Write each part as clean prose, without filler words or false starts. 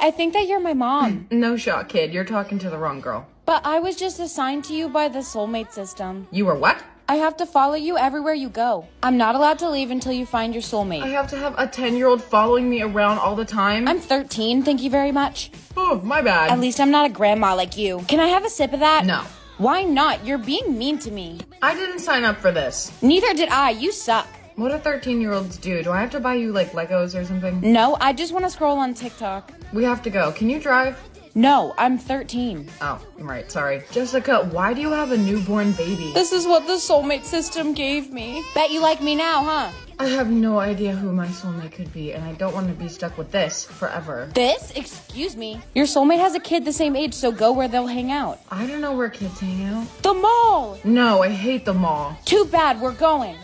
I think that you're my mom. No shot, kid. You're talking to the wrong girl. But I was just assigned to you by the soulmate system. You were what? I have to follow you everywhere you go. I'm not allowed to leave until you find your soulmate. I have to have a 10-year-old following me around all the time? I'm 13, thank you very much. Oh, my bad. At least I'm not a grandma like you. Can I have a sip of that? No. Why not? You're being mean to me. I didn't sign up for this. Neither did I. You suck. What do 13-year-olds do? Do I have to buy you, like, Legos or something? No, I just want to scroll on TikTok. We have to go. Can you drive? No, I'm 13. Oh, right, sorry. Jessica, why do you have a newborn baby? This is what the soulmate system gave me. Bet you like me now, huh? I have no idea who my soulmate could be, and I don't want to be stuck with this forever. This? Excuse me. Your soulmate has a kid the same age, so go where they'll hang out. I don't know where kids hang out. The mall! No, I hate the mall. Too bad, we're going.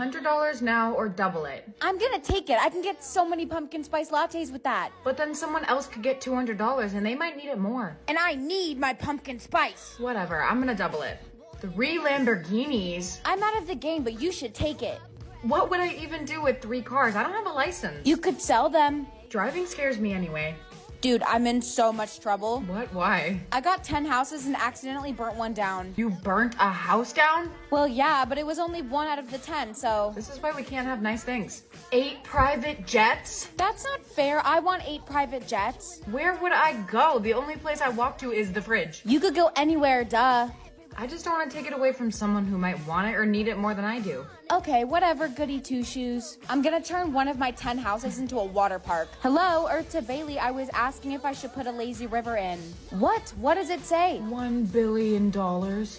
$100 now or double it. I'm gonna take it. I can get so many pumpkin spice lattes with that. But then someone else could get $200 and they might need it more. And I need my pumpkin spice. Whatever, I'm gonna double it. 3 Lamborghinis? I'm out of the game, but you should take it. What would I even do with 3 cars? I don't have a license. You could sell them. Driving scares me anyway. Dude, I'm in so much trouble. What? Why? I got 10 houses and accidentally burnt one down. You burnt a house down? Well, yeah, but it was only 1 out of the 10, so... This is why we can't have nice things. 8 private jets? That's not fair. I want 8 private jets. Where would I go? The only place I walk to is the fridge. You could go anywhere, duh. I just don't want to take it away from someone who might want it or need it more than I do. Okay, whatever, goody two-shoes. I'm gonna turn 1 of my 10 houses into a water park. Hello, or to Bailey, I was asking if I should put a lazy river in. What? What does it say? $1 billion. $1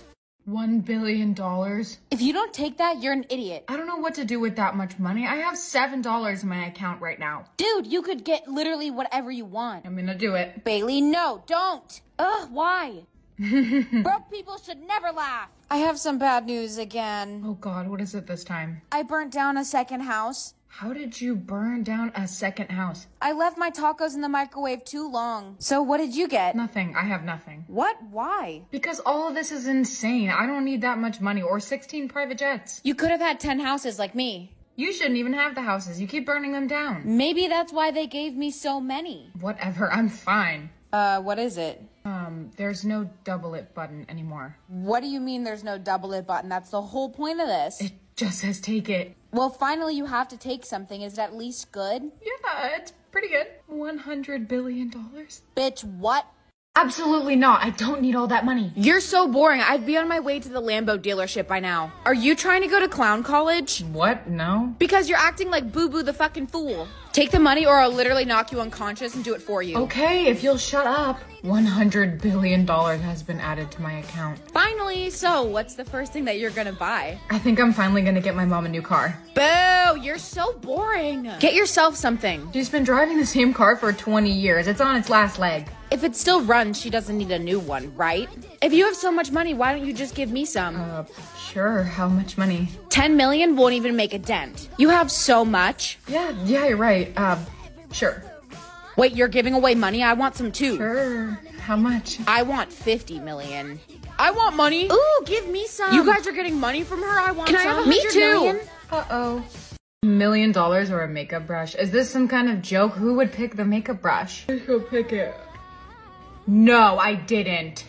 billion? If you don't take that, you're an idiot. I don't know what to do with that much money. I have $7 in my account right now. Dude, you could get literally whatever you want. I'm gonna do it. Bailey, no, don't. Ugh, why? Broke people should never laugh. I have some bad news again. Oh God, what is it this time? I burnt down a second house. How did you burn down a second house? I left my tacos in the microwave too long. So what did you get? Nothing. I have nothing. What? Why? Because all of this is insane. I don't need that much money or 16 private jets. You could have had 10 houses like me. You shouldn't even have the houses. You keep burning them down. Maybe that's why they gave me so many. Whatever. I'm fine. What is it? There's no double it button anymore. What do you mean there's no double it button? That's the whole point of this. It just says take it. Well, finally you have to take something. Is it at least good? Yeah, it's pretty good. $100 billion? Bitch, what? Absolutely not. I don't need all that money. You're so boring. I'd be on my way to the Lambo dealership by now. Are you trying to go to clown college? What? No. Because you're acting like Boo-Boo the fucking fool. Take the money or I'll literally knock you unconscious and do it for you. Okay, if you'll shut up. $100 billion has been added to my account. Finally. So what's the first thing that you're gonna buy? I think I'm finally gonna get my mom a new car. Boo, you're so boring. Get yourself something. She's been driving the same car for 20 years. It's on its last leg. If it still runs, she doesn't need a new one, right? If you have so much money, why don't you just give me some? Sure, how much money? 10 million won't even make a dent. You have so much? Yeah, you're right. Sure. Wait, you're giving away money? I want some too. Sure, how much? I want 50 million. I want money. Ooh, give me some. You guys are getting money from her? I want some. Can I have 100 million? Me too. Uh-oh. $1 million or a makeup brush? Is this some kind of joke? Who would pick the makeup brush? Who pick it? No, I didn't.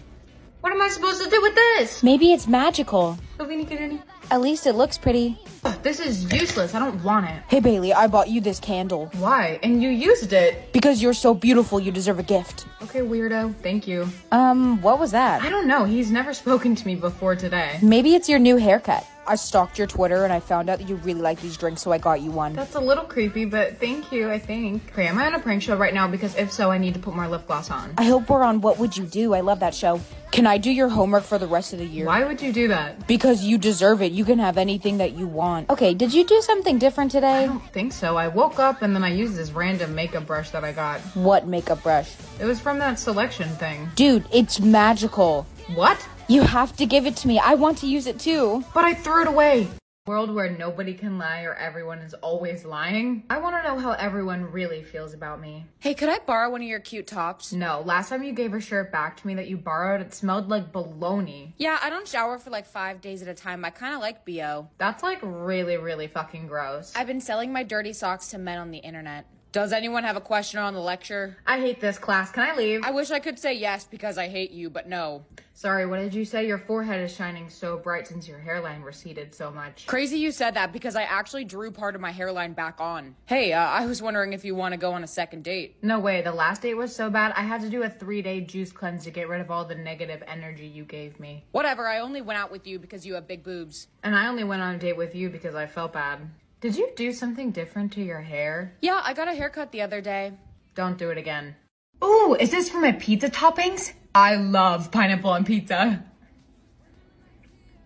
What am I supposed to do with this? Maybe it's magical. At least it looks pretty. Oh, this is useless. I don't want it. Hey, Bailey, I bought you this candle. Why? And you used it. Because you're so beautiful, you deserve a gift. Okay, weirdo. Thank you. What was that? I don't know. He's never spoken to me before today. Maybe it's your new haircut. I stalked your Twitter and I found out that you really like these drinks, so I got you one. That's a little creepy, but thank you, I think. Okay, am I on a prank show right now? Because if so, I need to put more lip gloss on. I hope we're on What Would You Do. I love that show. Can I do your homework for the rest of the year? Why would you do that? Because you deserve it. You can have anything that you want. Okay, did you do something different today? I don't think so. I woke up and then I used this random makeup brush that I got. What makeup brush? It was from that selection thing. Dude, it's magical. What? You have to give it to me. I want to use it too. But I threw it away. World where nobody can lie or everyone is always lying. I want to know how everyone really feels about me. Hey, could I borrow one of your cute tops? No, last time you gave a shirt back to me that you borrowed, it smelled like bologna. Yeah, I don't shower for like 5 days at a time. I kind of like BO. That's like really, really fucking gross. I've been selling my dirty socks to men on the internet. Does anyone have a question on the lecture? I hate this class. Can I leave? I wish I could say yes because I hate you, but no. Sorry, what did you say? Your forehead is shining so bright since your hairline receded so much. Crazy you said that because I actually drew part of my hairline back on. Hey, I was wondering if you want to go on a second date. No way. The last date was so bad, I had to do a 3-day juice cleanse to get rid of all the negative energy you gave me. Whatever, I only went out with you because you have big boobs. And I only went on a date with you because I felt bad. Did you do something different to your hair? Yeah, I got a haircut the other day. Don't do it again. Ooh, is this for my pizza toppings? I love pineapple on pizza.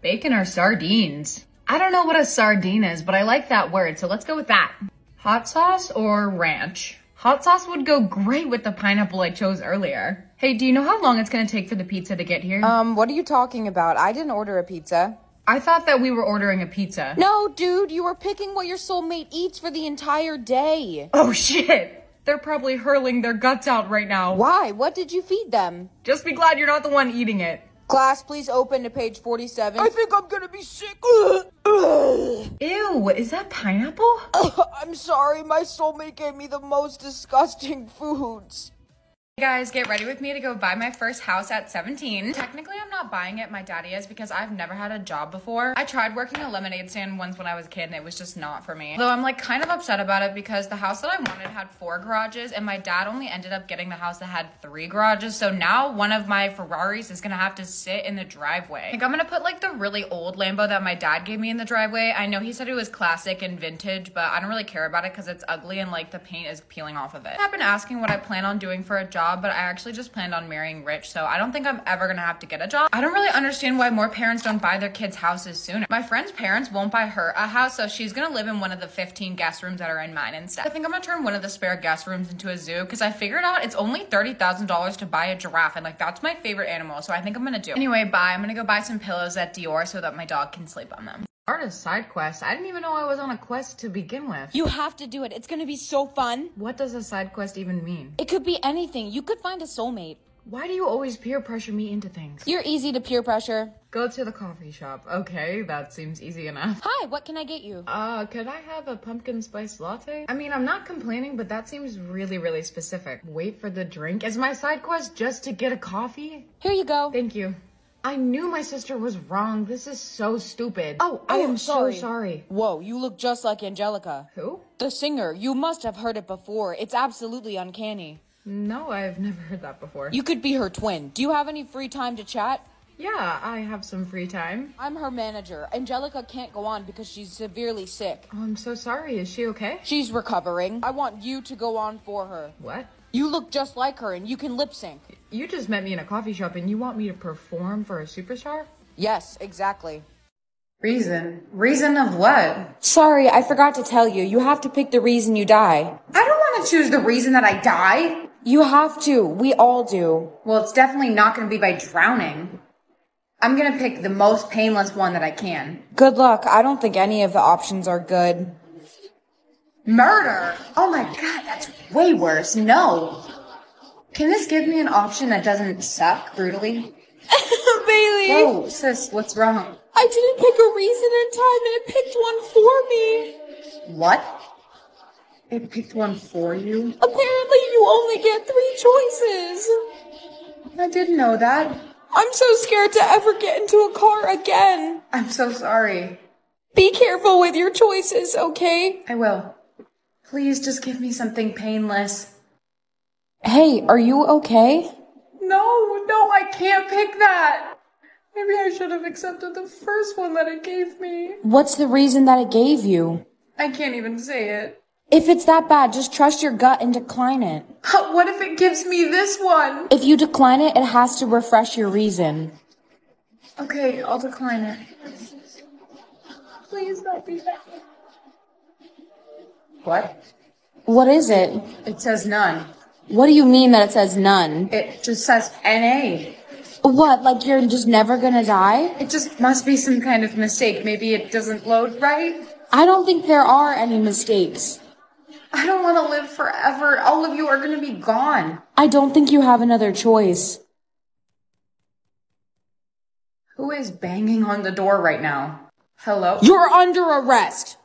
Bacon or sardines? I don't know what a sardine is, but I like that word, so let's go with that. Hot sauce or ranch? Hot sauce would go great with the pineapple I chose earlier. Hey, do you know how long it's gonna take for the pizza to get here? What are you talking about? I didn't order a pizza. I thought that we were ordering a pizza. No, dude, you were picking what your soulmate eats for the entire day. Oh, shit. They're probably hurling their guts out right now. Why? What did you feed them? Just be glad you're not the one eating it. Class, please open to page 47. I think I'm gonna be sick. Ew, is that pineapple? I'm sorry, my soulmate gave me the most disgusting foods. Hey guys, get ready with me to go buy my first house at 17. Technically, I'm not buying it, my daddy is, because I've never had a job before. I tried working a lemonade stand once when I was a kid and it was just not for me. Though I'm like kind of upset about it because the house that I wanted had 4 garages and my dad only ended up getting the house that had 3 garages. So now one of my Ferraris is gonna have to sit in the driveway. I think I'm gonna put like the really old Lambo that my dad gave me in the driveway. I know he said it was classic and vintage, but I don't really care about it because it's ugly and like the paint is peeling off of it. I've been asking what I plan on doing for a job, but I actually just planned on marrying rich, so I don't think I'm ever gonna have to get a job. I don't really understand why more parents don't buy their kids houses sooner. My friend's parents won't buy her a house, so she's gonna live in one of the 15 guest rooms that are in mine instead. I think I'm gonna turn one of the spare guest rooms into a zoo because I figured out it's only $30,000 to buy a giraffe, and like that's my favorite animal, so I think I'm gonna do it. Anyway, bye. I'm gonna go buy some pillows at Dior so that my dog can sleep on them. Artist side quest? I didn't even know I was on a quest to begin with. You have to do it. It's gonna be so fun. What does a side quest even mean? It could be anything. You could find a soulmate. Why do you always peer pressure me into things? You're easy to peer pressure. Go to the coffee shop. Okay, that seems easy enough. Hi, what can I get you? Could I have a pumpkin spice latte? I mean, I'm not complaining, but that seems really, really specific. Wait for the drink? Is my side quest just to get a coffee? Here you go. Thank you. I knew my sister was wrong. This is so stupid. Oh, I am so sorry. Whoa, you look just like Angelica. Who? The singer. You must have heard it before. It's absolutely uncanny. No, I've never heard that before. You could be her twin. Do you have any free time to chat? Yeah, I have some free time. I'm her manager. Angelica can't go on because she's severely sick. Oh, I'm so sorry. Is she okay? She's recovering. I want you to go on for her. What? You look just like her and you can lip sync. You just met me in a coffee shop and you want me to perform for a superstar? Yes, exactly. Reason? Reason of what? Sorry, I forgot to tell you. You have to pick the reason you die. I don't want to choose the reason that I die. You have to. We all do. Well, it's definitely not going to be by drowning. I'm going to pick the most painless one that I can. Good luck. I don't think any of the options are good. Murder? Oh my god, that's way worse. No. Can this give me an option that doesn't suck brutally? Bailey! Oh, sis, what's wrong? I didn't pick a reason in time and it picked one for me. What? It picked one for you? Apparently you only get 3 choices. I didn't know that. I'm so scared to ever get into a car again. I'm so sorry. Be careful with your choices, okay? I will. Please just give me something painless. Hey, are you okay? No, I can't pick that. Maybe I should have accepted the first one that it gave me. What's the reason that it gave you? I can't even say it. If it's that bad, just trust your gut and decline it. What if it gives me this one? If you decline it, it has to refresh your reason. Okay, I'll decline it. Please don't be bad. What? What is it? It says none. What do you mean that it says none? It just says NA. What, like you're just never gonna die? It just must be some kind of mistake. Maybe it doesn't load right? I don't think there are any mistakes. I don't want to live forever. All of you are gonna be gone. I don't think you have another choice. Who is banging on the door right now? Hello? You're under arrest!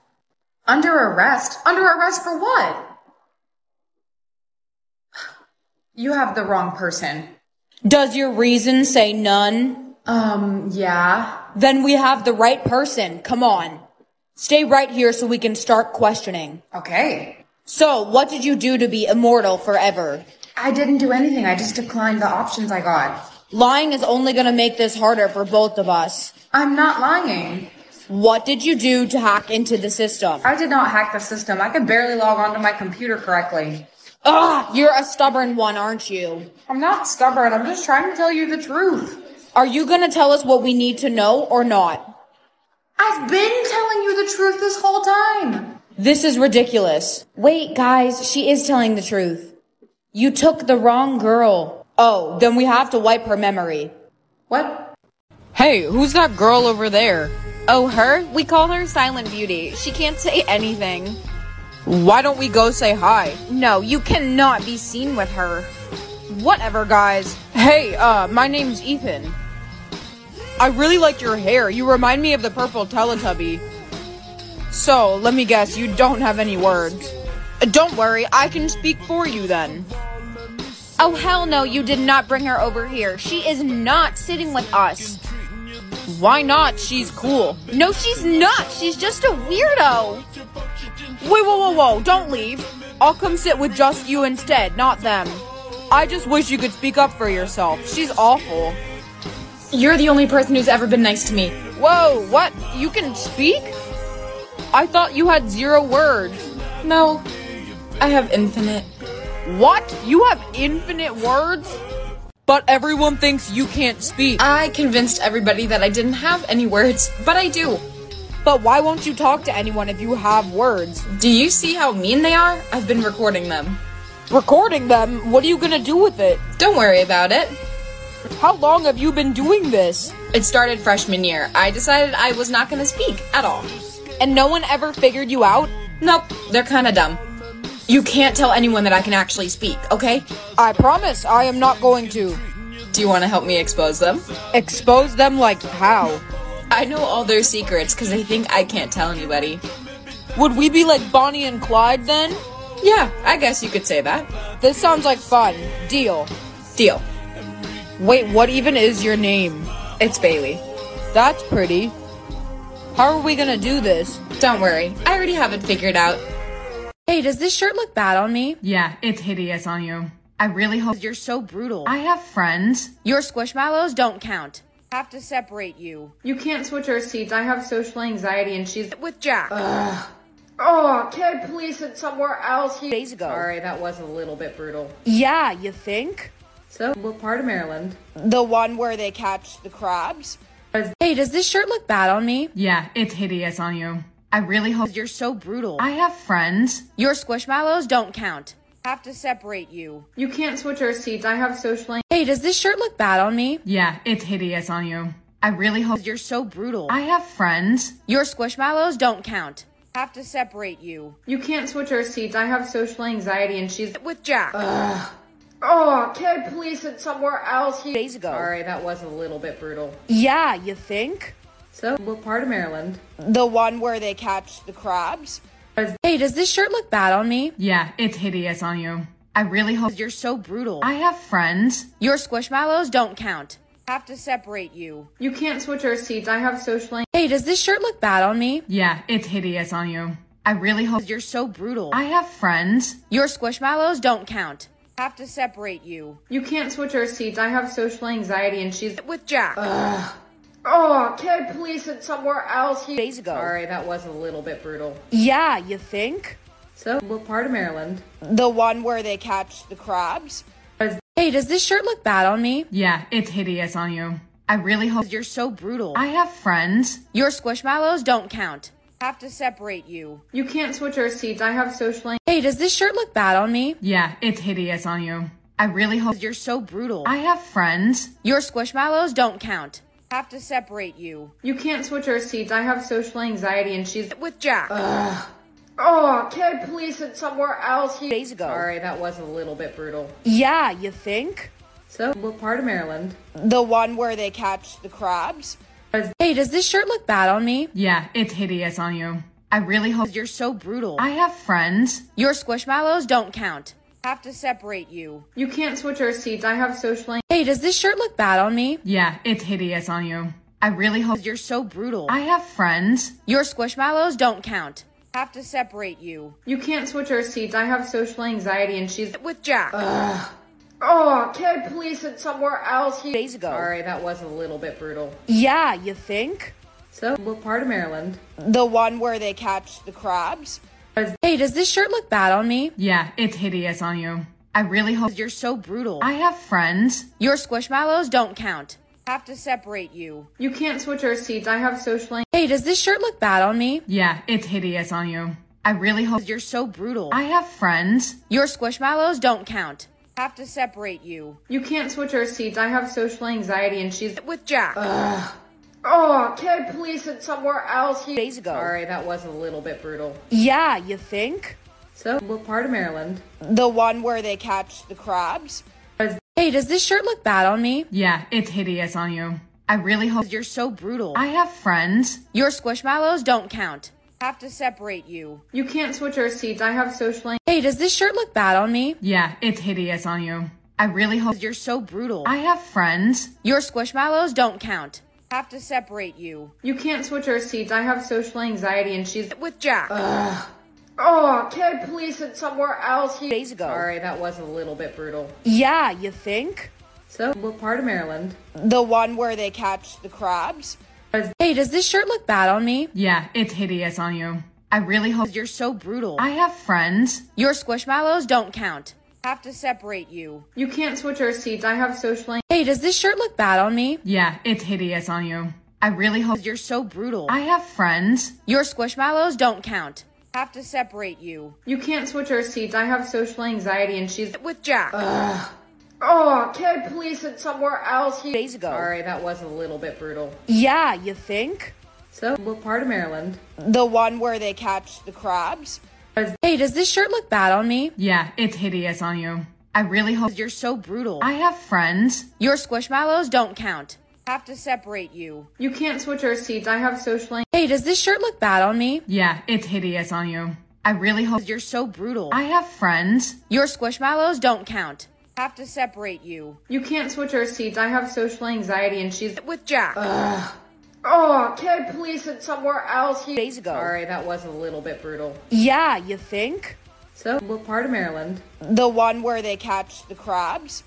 Under arrest? Under arrest for what? You have the wrong person. Does your reason say none? Yeah. Then we have the right person. Come on. Stay right here so we can start questioning. Okay. So, what did you do to be immortal forever? I didn't do anything. I just declined the options I got. Lying is only going to make this harder for both of us. I'm not lying. What did you do to hack into the system? I did not hack the system. I could barely log onto my computer correctly. Ugh, you're a stubborn one, aren't you? I'm not stubborn. I'm just trying to tell you the truth. Are you going to tell us what we need to know or not? I've been telling you the truth this whole time. This is ridiculous. Wait, guys, she is telling the truth. You took the wrong girl. Oh, then we have to wipe her memory. What? Hey, who's that girl over there? Oh, her? We call her Silent Beauty. She can't say anything. Why don't we go say hi? No, you cannot be seen with her. Whatever, guys. Hey, my name's Ethan. I really like your hair. You remind me of the purple Teletubby. So, let me guess, you don't have any words. Don't worry, I can speak for you then. Oh, hell no, you did not bring her over here. She is not sitting with us. Why not? She's cool. No, she's not. She's just a weirdo. Wait, whoa, whoa, whoa. Don't leave. I'll come sit with just you instead, not them. I just wish you could speak up for yourself. She's awful. You're the only person who's ever been nice to me. Whoa, what? You can speak? I thought you had 0 words. No, I have infinite. What? You have infinite words? But everyone thinks you can't speak. I convinced everybody that I didn't have any words, but I do. But why won't you talk to anyone if you have words? Do you see how mean they are? I've been recording them. Recording them? What are you gonna do with it? Don't worry about it. How long have you been doing this? It started freshman year. I decided I was not gonna speak at all. And no one ever figured you out? Nope, they're kinda dumb. You can't tell anyone that I can actually speak, okay? I promise I am not going to. Do you want to help me expose them? Expose them like how? I know all their secrets because they think I can't tell anybody. Would we be like Bonnie and Clyde then? Yeah, I guess you could say that. This sounds like fun. Deal. Deal. Wait, what even is your name? It's Bailey. That's pretty. How are we gonna do this? Don't worry, I already have it figured out. Hey, does this shirt look bad on me? Yeah, it's hideous on you. I really hope— You're so brutal. I have friends. Your squishmallows don't count. Have to separate you. You can't switch our seats. I have social anxiety and she's— With Jack. Ugh. Oh, can I please sit somewhere else? Days ago. Sorry, that was a little bit brutal. Yeah, you think? So, what part of Maryland? The one where they catch the crabs. Hey, does this shirt look bad on me? Yeah, it's hideous on you. I really hope— You're so brutal. I have friends. Your squishmallows don't count. Have to separate you. You can't switch our seats. I have social— Hey, does this shirt look bad on me? Yeah, it's hideous on you. I really hope— You're so brutal. I have friends. Your squishmallows don't count. Have to separate you. You can't switch our seats. I have social anxiety and she's— With Jack. Ugh. Oh, can I please sit somewhere else? Days ago. Sorry, that was a little bit brutal. Yeah, you think? So, what part of Maryland? The one where they catch the crabs. Hey, does this shirt look bad on me? Yeah, it's hideous on you. I really hope— You're so brutal. I have friends. Your squishmallows don't count. Have to separate you. You can't switch our seats. I have social— Hey, does this shirt look bad on me? Yeah, it's hideous on you. I really hope— You're so brutal. I have friends. Your squishmallows don't count. Have to separate you. You can't switch our seats. I have social anxiety and she's— With Jack. Ugh. Oh, can I please sit somewhere else? Days ago. Sorry, that was a little bit brutal. Yeah, you think? So, what part of Maryland? The one where they catch the crabs. Hey, does this shirt look bad on me? Yeah, it's hideous on you. I really hope— You're so brutal. I have friends. Your squishmallows don't count. Have to separate you. You can't switch our seats. I have social— Hey, does this shirt look bad on me? Yeah, it's hideous on you. I really hope— You're so brutal. I have friends. Your squishmallows don't count. Have to separate you. You can't switch our seats. I have social anxiety and she's— With Jack. Ugh. Oh, can I please sit somewhere else? Days ago. Sorry, that was a little bit brutal. Yeah, you think? So, what part of Maryland? The one where they catch the crabs. Hey, does this shirt look bad on me? Yeah, it's hideous on you. I really hope— You're so brutal. I have friends. Your squishmallows don't count. have to separate you. You can't switch our seats. I have social anxiety. Hey, does this shirt look bad on me? Yeah, it's hideous on you. I really hope you're so brutal. I have friends. Your squishmallows don't count. Have to separate you. You can't switch our seats. I have social anxiety and she's with Jack. Ugh. Oh, can I please sit somewhere else? Days ago. Sorry, that was a little bit brutal. Yeah, you think? So, what part of Maryland? The one where they catch the crabs. Hey, does this shirt look bad on me? Yeah, it's hideous on you. I really hope you're so brutal. I have friends. Your squishmallows don't count. Have to separate you. You can't switch our seats. I have social anxiety. Hey, does this shirt look bad on me? Yeah, it's hideous on you. I really hope you're so brutal. I have friends. Your squishmallows don't count. Have to separate you. You can't switch our seats. I have social anxiety and she's with Jack. Ugh. Oh, can I please sit somewhere else? Days ago. Sorry, that was a little bit brutal. Yeah, you think? So, what part of Maryland? The one where they catch the crabs. Hey, does this shirt look bad on me? Yeah, it's hideous on you. I really hope you're so brutal. I have friends. Your squishmallows don't count. Have to separate you. You can't switch our seats. I have social anxiety. Hey, does this shirt look bad on me? Yeah, it's hideous on you. I really hope you're so brutal. I have friends. Your squishmallows don't count. Have to separate you. You can't switch our seats. I have social anxiety and she's with Jack. Ugh. Oh, can I please sit somewhere else? Days ago. Sorry, that was a little bit brutal. Yeah, you think? So, what part of Maryland? The one where they catch the crabs. Hey, does this shirt look bad on me? Yeah, it's hideous on you. I really hope you're so brutal. I have friends. Your squishmallows don't count. Have to separate you. You can't switch our seats. I have social anxiety. Hey, does this shirt look bad on me? Yeah, it's hideous on you. I really hope you're so brutal. I have friends. Your squishmallows don't count. Have to separate you. You can't switch our seats. I have social anxiety and she's with Jack. Ugh. Oh, can I please sit somewhere else? Days ago. Sorry, that was a little bit brutal. Yeah, you think? So, what part of Maryland? The one where they catch the crabs. Hey, does this shirt look bad on me? Yeah, it's hideous on you. I really hope you're so brutal. I have friends. Your squishmallows don't count. Have to separate you. You can't switch our seats. I have social anxiety. Hey, does this shirt look bad on me? Yeah, it's hideous on you. I really hope you're so brutal. I have friends. Your squishmallows don't count. Have to separate you. You can't switch our seats. I have social anxiety and she's with Jack. Ugh. Oh, can I please sit somewhere else? Days ago. Sorry, that was a little bit brutal. Yeah, you think? So, what part of Maryland? The one where they catch the crabs.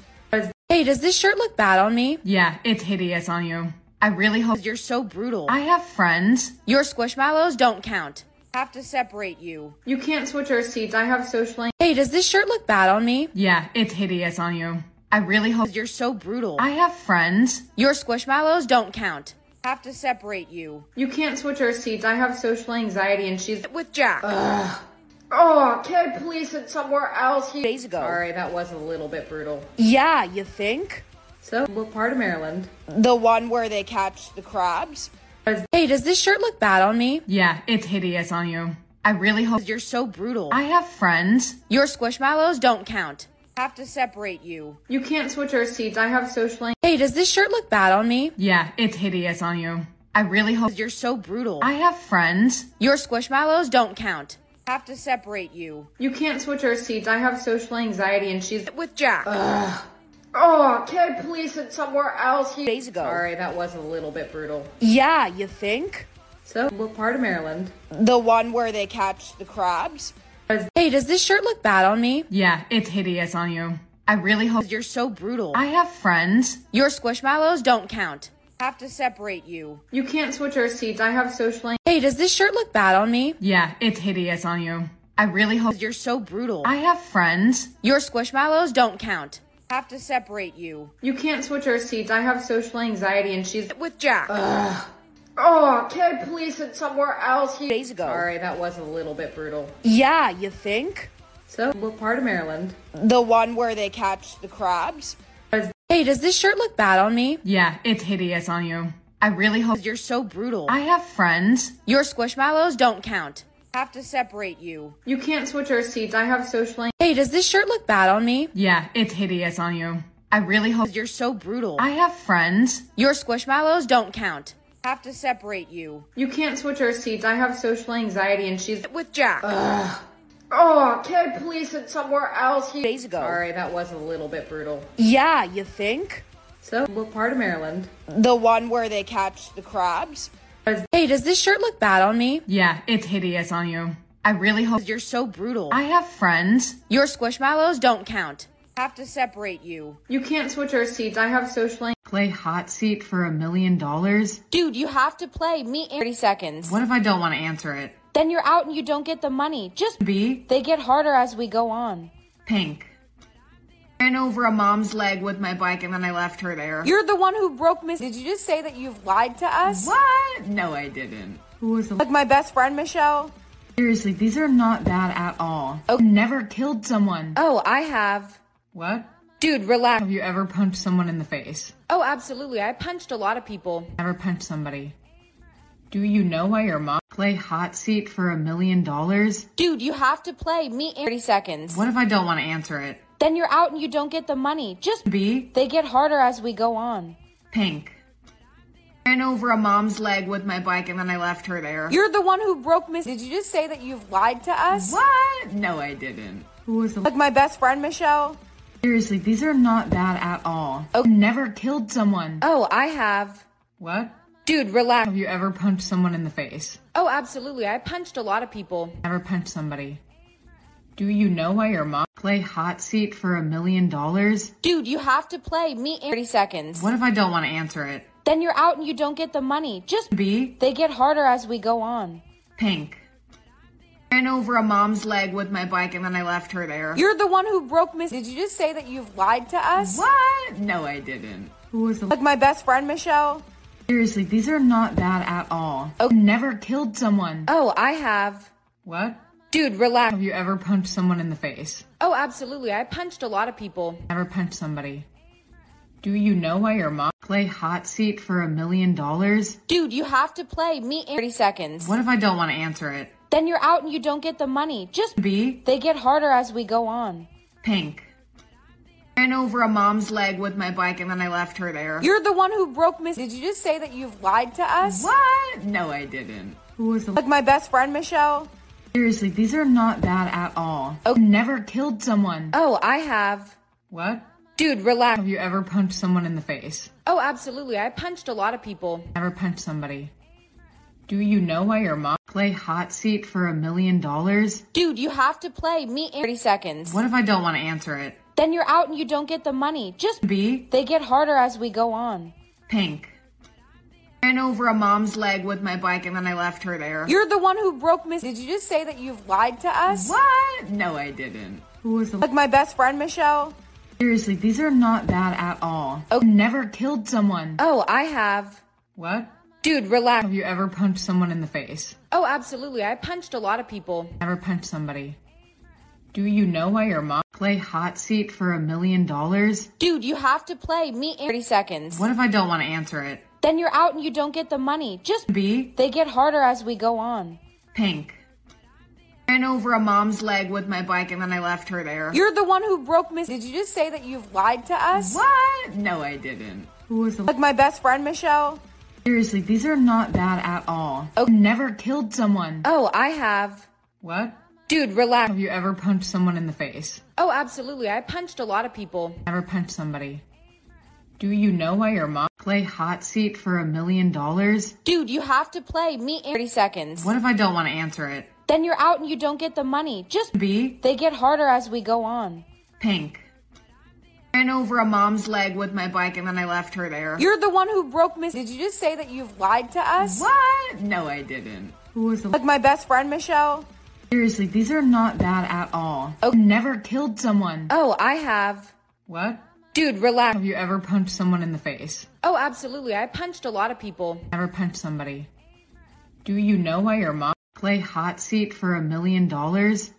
Hey, does this shirt look bad on me? Yeah, it's hideous on you. I really hope you're so brutal. I have friends. Your squishmallows don't count. Have to separate you. You can't switch our seats. I have social anxiety. Hey, does this shirt look bad on me? Yeah, it's hideous on you. I really hope you're so brutal. I have friends. Your squishmallows don't count. Have to separate you. You can't switch our seats. I have social anxiety and she's with Jack. Ugh. Oh, can I please sit somewhere else? Days ago. Sorry, that was a little bit brutal. Yeah, you think? So, what part of Maryland? The one where they catch the crabs. Hey, does this shirt look bad on me? Yeah, it's hideous on you. I really hope you're so brutal. I have friends. Your squishmallows don't count. Have to separate you. You can't switch our seats. I have social anxiety. Hey, does this shirt look bad on me? Yeah, it's hideous on you. I really hope you're so brutal. I have friends. Your squishmallows don't count. Have to separate you. You can't switch our seats. I have social anxiety and she's with Jack. Ugh. Oh, can I please sit somewhere else? Days ago. Sorry, that was a little bit brutal. Yeah, you think? So, what part of Maryland? The one where they catch the crabs. Hey, does this shirt look bad on me? Yeah, it's hideous on you. I really hope you're so brutal. I have friends. Your squishmallows don't count. Have to separate you. You can't switch our seats. I have social anxiety. Hey, does this shirt look bad on me? Yeah, it's hideous on you. I really hope you're so brutal. I have friends. Your squishmallows don't count. Have to separate you. You can't switch our seats. I have social anxiety and she's with Jack. Ugh. Oh, can I please sit somewhere else? Days ago. Sorry, that was a little bit brutal. Yeah, you think? So, what part of Maryland? The one where they catch the crabs. Hey, does this shirt look bad on me? Yeah, it's hideous on you. I really hope you're so brutal. I have friends. Your squishmallows don't count. Have to separate you. You can't switch our seats. I have social anxiety. Hey, does this shirt look bad on me? Yeah, it's hideous on you. I really hope you're so brutal. I have friends. Your squishmallows don't count. Have to separate you. You can't switch our seats. I have social anxiety and she's with Jack. Ugh. Oh, can I please sit somewhere else? 2 days ago. Sorry, that was a little bit brutal. Yeah, you think? So, what part of Maryland? The one where they catch the crabs. Hey, does this shirt look bad on me? Yeah, it's hideous on you. I really hope you're so brutal. I have friends. Your squishmallows don't count. I have to separate you. You can't switch our seats. I have social. Play hot seat for $1 million? Dude, you have to play me in 30 seconds. What if I don't want to answer it? Then you're out and you don't get the money. Just be. They get harder as we go on. Pink. I ran over a mom's leg with my bike and then I left her there. You're the one who broke Miss. Did you just say that you've lied to us? What? No, I didn't. Who was the- Like my best friend, Michelle? Seriously, these are not bad at all. Oh, okay. Never killed someone. Oh, I have. What? Dude, relax. Have you ever punched someone in the face? Oh, absolutely. I punched a lot of people. Never punched somebody. Do you know why your mom play hot seat for $1 million? Dude, you have to play me in 30 seconds. What if I don't want to answer it? Then you're out and you don't get the money. Just be. They get harder as we go on. Pink. I ran over a mom's leg with my bike and then I left her there. You're the one who broke Miss. Did you just say that you've lied to us? What? No, I didn't. Who was the- Like my best friend, Michelle? Seriously, these are not bad at all. Oh, okay. Never killed someone. Oh, I have. What? Dude, relax. Have you ever punched someone in the face? Oh, absolutely. I punched a lot of people. Never punched somebody. Do you know why your mom play hot seat for $1 million? Dude, you have to play me in 30 seconds. What if I don't want to answer it? Then you're out and you don't get the money. Just be. They get harder as we go on. Pink. I ran over a mom's leg with my bike and then I left her there. You're the one who broke Miss. Did you just say that you've lied to us? What? No, I didn't. Who was the- Like my best friend, Michelle? Seriously, these are not bad at all. Oh, okay. Never killed someone. Oh, I have. What? Dude, relax. Have you ever punched someone in the face? Oh, absolutely. I punched a lot of people. Never punched somebody. Do you know why your mom play hot seat for $1 million? Dude, you have to play me in 30 seconds. What if I don't want to answer it? Then you're out and you don't get the money. Just be. They get harder as we go on. Pink. I ran over a mom's leg with my bike and then I left her there. You're the one who broke Miss. Did you just say that you've lied to us? What? No, I didn't. Who was the- Like my best friend, Michelle? Seriously, these are not bad at all. Oh, okay. Never killed someone. Oh, I have. What? Dude, relax. Have you ever punched someone in the face? Oh, absolutely. I punched a lot of people. Never punched somebody. Do you know why your mom play hot seat for $1 million? Dude, you have to play me in 30 seconds. What if I don't want to answer it? Then you're out and you don't get the money. Just be. They get harder as we go on. Pink. I ran over a mom's leg with my bike and then I left her there. You're the one who broke Miss. Did you just say that you've lied to us? What? No, I didn't. Who was the- Like my best friend, Michelle? Seriously, these are not bad at all. Oh, never killed someone. Oh, I have. What? Dude, relax. Have you ever punched someone in the face? Oh, absolutely. I punched a lot of people. Never punched somebody. Do you know why your mom play hot seat for $1 million? Dude, you have to play me in 30 seconds. What if I don't want to answer it? Then you're out and you don't get the money. Just be. They get harder as we go on. Pink. I ran over a mom's leg with my bike and then I left her there. You're the one who broke Miss. Did you just say that you've lied to us? What? No, I didn't. Who was the- Like my best friend, Michelle? Seriously, these are not bad at all. Oh, okay. Never killed someone. Oh, I have. What? Dude, relax. Have you ever punched someone in the face? Oh, absolutely. I punched a lot of people. Never punched somebody. Do you know why your mom play hot seat for $1 million? Dude, you have to play me in 30 seconds. What if I don't want to answer it? Then you're out and you don't get the money. Just be. They get harder as we go on. Pink. I ran over a mom's leg with my bike and then I left her there. You're the one who broke Miss. Did you just say that you've lied to us? What? No, I didn't. Who was the- Like my best friend, Michelle? Seriously, these are not bad at all. Oh, never killed someone. Oh, I have. What? Dude, relax. Have you ever punched someone in the face? Oh, absolutely. I punched a lot of people. Never punched somebody. Do you know why your mom play hot seat for $1 million?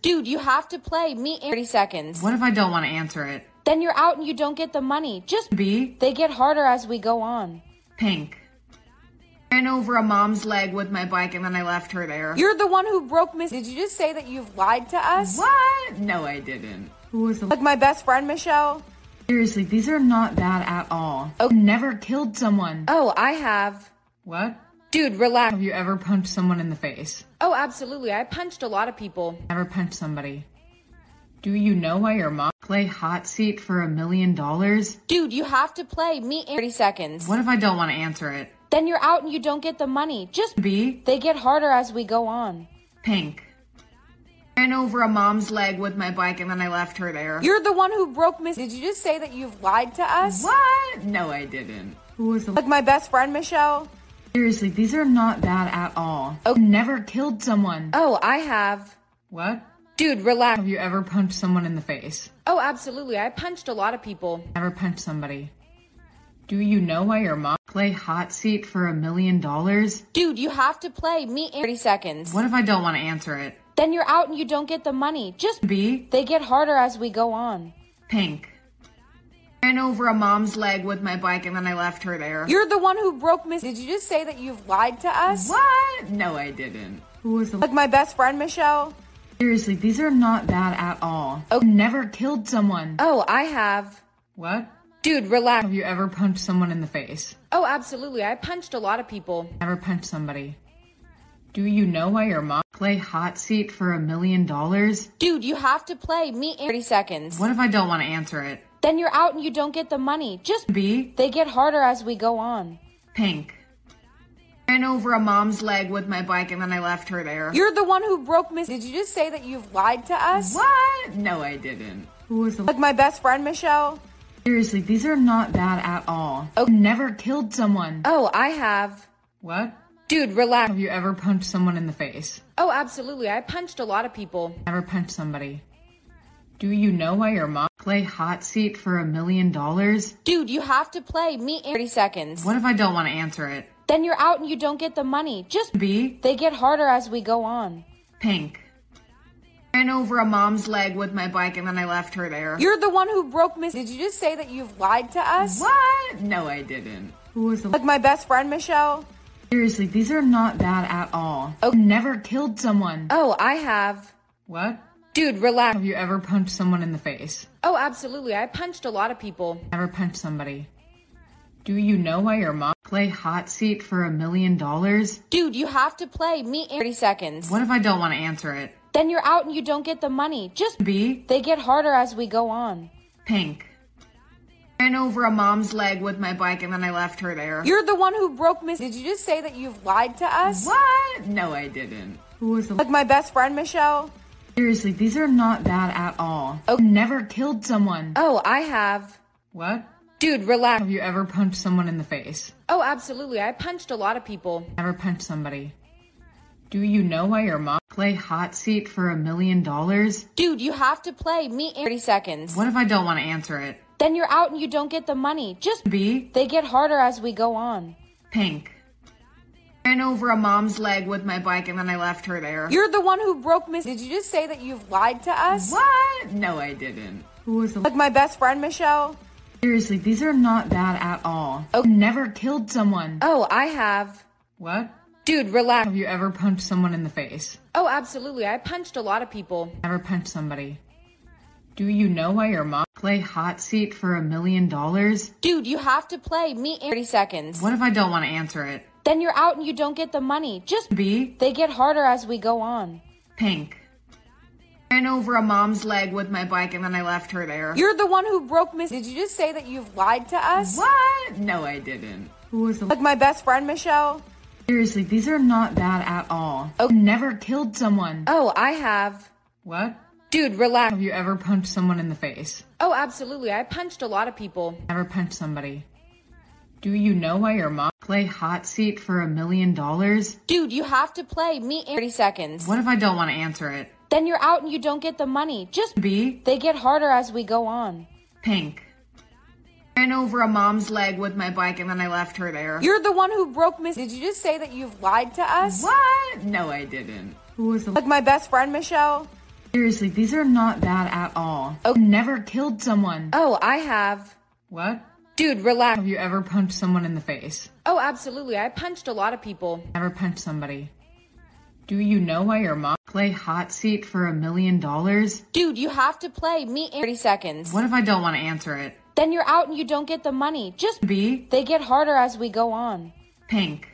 Dude, you have to play me in 30 seconds. What if I don't want to answer it? Then you're out and you don't get the money. Just be. They get harder as we go on. Pink. I ran over a mom's leg with my bike and then I left her there. You're the one who broke Miss. Did you just say that you've lied to us? What? No, I didn't. Who was the- Like my best friend, Michelle? Seriously, these are not bad at all. Oh, never killed someone. Oh, I have. What? Dude, relax. Have you ever punched someone in the face? Oh, absolutely. I punched a lot of people. Never punched somebody. Do you know why your mom play hot seat for $1 million? Dude, you have to play me in 30 seconds. What if I don't want to answer it? Then you're out and you don't get the money. Just be. They get harder as we go on. Pink. I ran over a mom's leg with my bike and then I left her there. You're the one who broke Miss. Did you just say that you've lied to us? What? No, I didn't. Who was the like my best friend, Michelle? Seriously, these are not bad at all. Oh, never killed someone. Oh, I have. What? Dude, relax. Have you ever punched someone in the face? Oh, absolutely. I punched a lot of people. Never punched somebody. Do you know why your mom play hot seat for $1 million? Dude, you have to play me in 30 seconds. What if I don't want to answer it? Then you're out and you don't get the money. Just be. They get harder as we go on. Pink. I ran over a mom's leg with my bike and then I left her there. You're the one who broke Miss. Did you just say that you've lied to us? What? No, I didn't. Who was the like my best friend, Michelle? Seriously, these are not bad at all. Oh, never killed someone. Oh, I have. What? Dude, relax. Have you ever punched someone in the face? Oh, absolutely. I punched a lot of people. Never punched somebody. Do you know why your mom play hot seat for $1 million? Dude, you have to play me in 30 seconds. What if I don't want to answer it? Then you're out and you don't get the money. Just be. They get harder as we go on. Pink. I ran over a mom's leg with my bike and then I left her there. You're the one who broke Miss. Did you just say that you've lied to us? What? No, I didn't. Who was the like my best friend, Michelle? Seriously, these are not bad at all. Oh, never killed someone. Oh, I have. What? Dude, relax. Have you ever punched someone in the face? Oh, absolutely. I punched a lot of people. Never punched somebody. Do you know why your mom play hot seat for $1 million? Dude, you have to play me in 30 seconds. What if I don't want to answer it? Then you're out and you don't get the money. Just be. They get harder as we go on. Pink. I ran over a mom's leg with my bike and then I left her there. You're the one who broke Miss. Did you just say that you've lied to us? What? No, I didn't. Who was the like my best friend, Michelle? Seriously, these are not bad at all. Oh, never killed someone. Oh, I have. What? Dude, relax. Have you ever punched someone in the face? Oh, absolutely. I punched a lot of people. Never punched somebody. Do you know why your mom play hot seat for $1 million? Dude, you have to play me in 30 seconds. What if I don't want to answer it? Then you're out and you don't get the money. Just be. They get harder as we go on. Pink. I ran over a mom's leg with my bike and then I left her there. You're the one who broke Miss. Did you just say that you've lied to us? What? No, I didn't. Who was the like my best friend, Michelle? Seriously, these are not bad at all. Oh, never killed someone. Oh, I have. What? Dude, relax. Have you ever punched someone in the face? Oh, absolutely. I punched a lot of people. Never punched somebody. Do you know why your mom play hot seat for $1 million? Dude, you have to play me in 30 seconds. What if I don't want to answer it? Then you're out and you don't get the money. Just be. They get harder as we go on. Pink. I ran over a mom's leg with my bike and then I left her there. You're the one who broke Miss. Did you just say that you've lied to us? What? No, I didn't. Who was the like my best friend, Michelle? Seriously, these are not bad at all. Oh, never killed someone. Oh, I have. What? Dude, relax. Have you ever punched someone in the face? Oh, absolutely. I punched a lot of people. Never punched somebody. Do you know why your mom play hot seat for $1 million? Dude, you have to play me in 30 seconds. What if I don't want to answer it? Then you're out and you don't get the money. Just be. They get harder as we go on. Pink. I ran over a mom's leg with my bike and then I left her there. You're the one who broke Miss. Did you just say that you've lied to us? What? No, I didn't. Who was the like my best friend, Michelle? Seriously, these are not bad at all. Oh, never killed someone. Oh, I have. What? Dude, relax. Have you ever punched someone in the face? Oh, absolutely. I punched a lot of people. Never punched somebody. Do you know why your mom play hot seat for $1 million? Dude, you have to play me in 30 seconds. What if I don't want to answer it? Then you're out and you don't get the money. Just be. They get harder as we go on. Pink. I ran over a mom's leg with my bike and then I left her there. You're the one who broke Miss. Did you just say that you've lied to us? What? No, I didn't. Who was the like my best friend, Michelle? Seriously, these are not bad at all. Oh, never killed someone. Oh, I have. What? Dude, relax. Have you ever punched someone in the face? Oh, absolutely. I punched a lot of people. Never punched somebody. Do you know why your mom play hot seat for $1 million? Dude, you have to play me in 30 seconds. What if I don't want to answer it? Then you're out and you don't get the money. Just be. They get harder as we go on. Pink.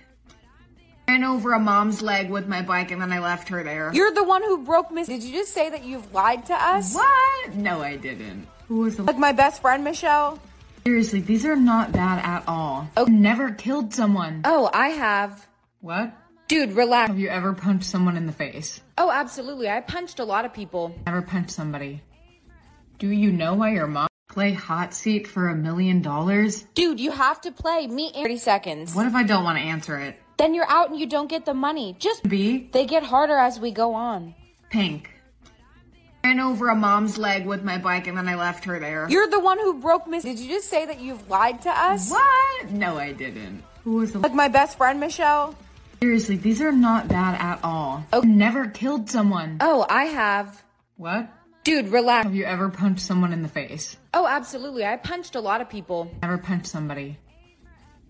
ran over a mom's leg with my bike and then I left her there. You're the one who broke Miss. Did you just say that you've lied to us? What? No, I didn't. Who was the, like, my best friend, Michelle? Seriously, these are not bad at all. Oh, okay. Never killed someone. Oh, I have. What? Dude, relax. Have you ever punched someone in the face? Oh, absolutely. I punched a lot of people. Never punched somebody. Do you know why your mom play hot seat for $1 million? Dude, you have to play me in 30 seconds. What if I don't want to answer it? Then you're out and you don't get the money. Just be. They get harder as we go on. Pink. Ran over a mom's leg with my bike and then I left her there. You're the one who broke Miss. Did you just say that you've lied to us? What? No, I didn't. Who was the, like, my best friend, Michelle? Seriously, these are not bad at all. Oh, okay. Never killed someone. Oh, I have. What? Dude, relax. Have you ever punched someone in the face? Oh, absolutely. I punched a lot of people. Never punched somebody.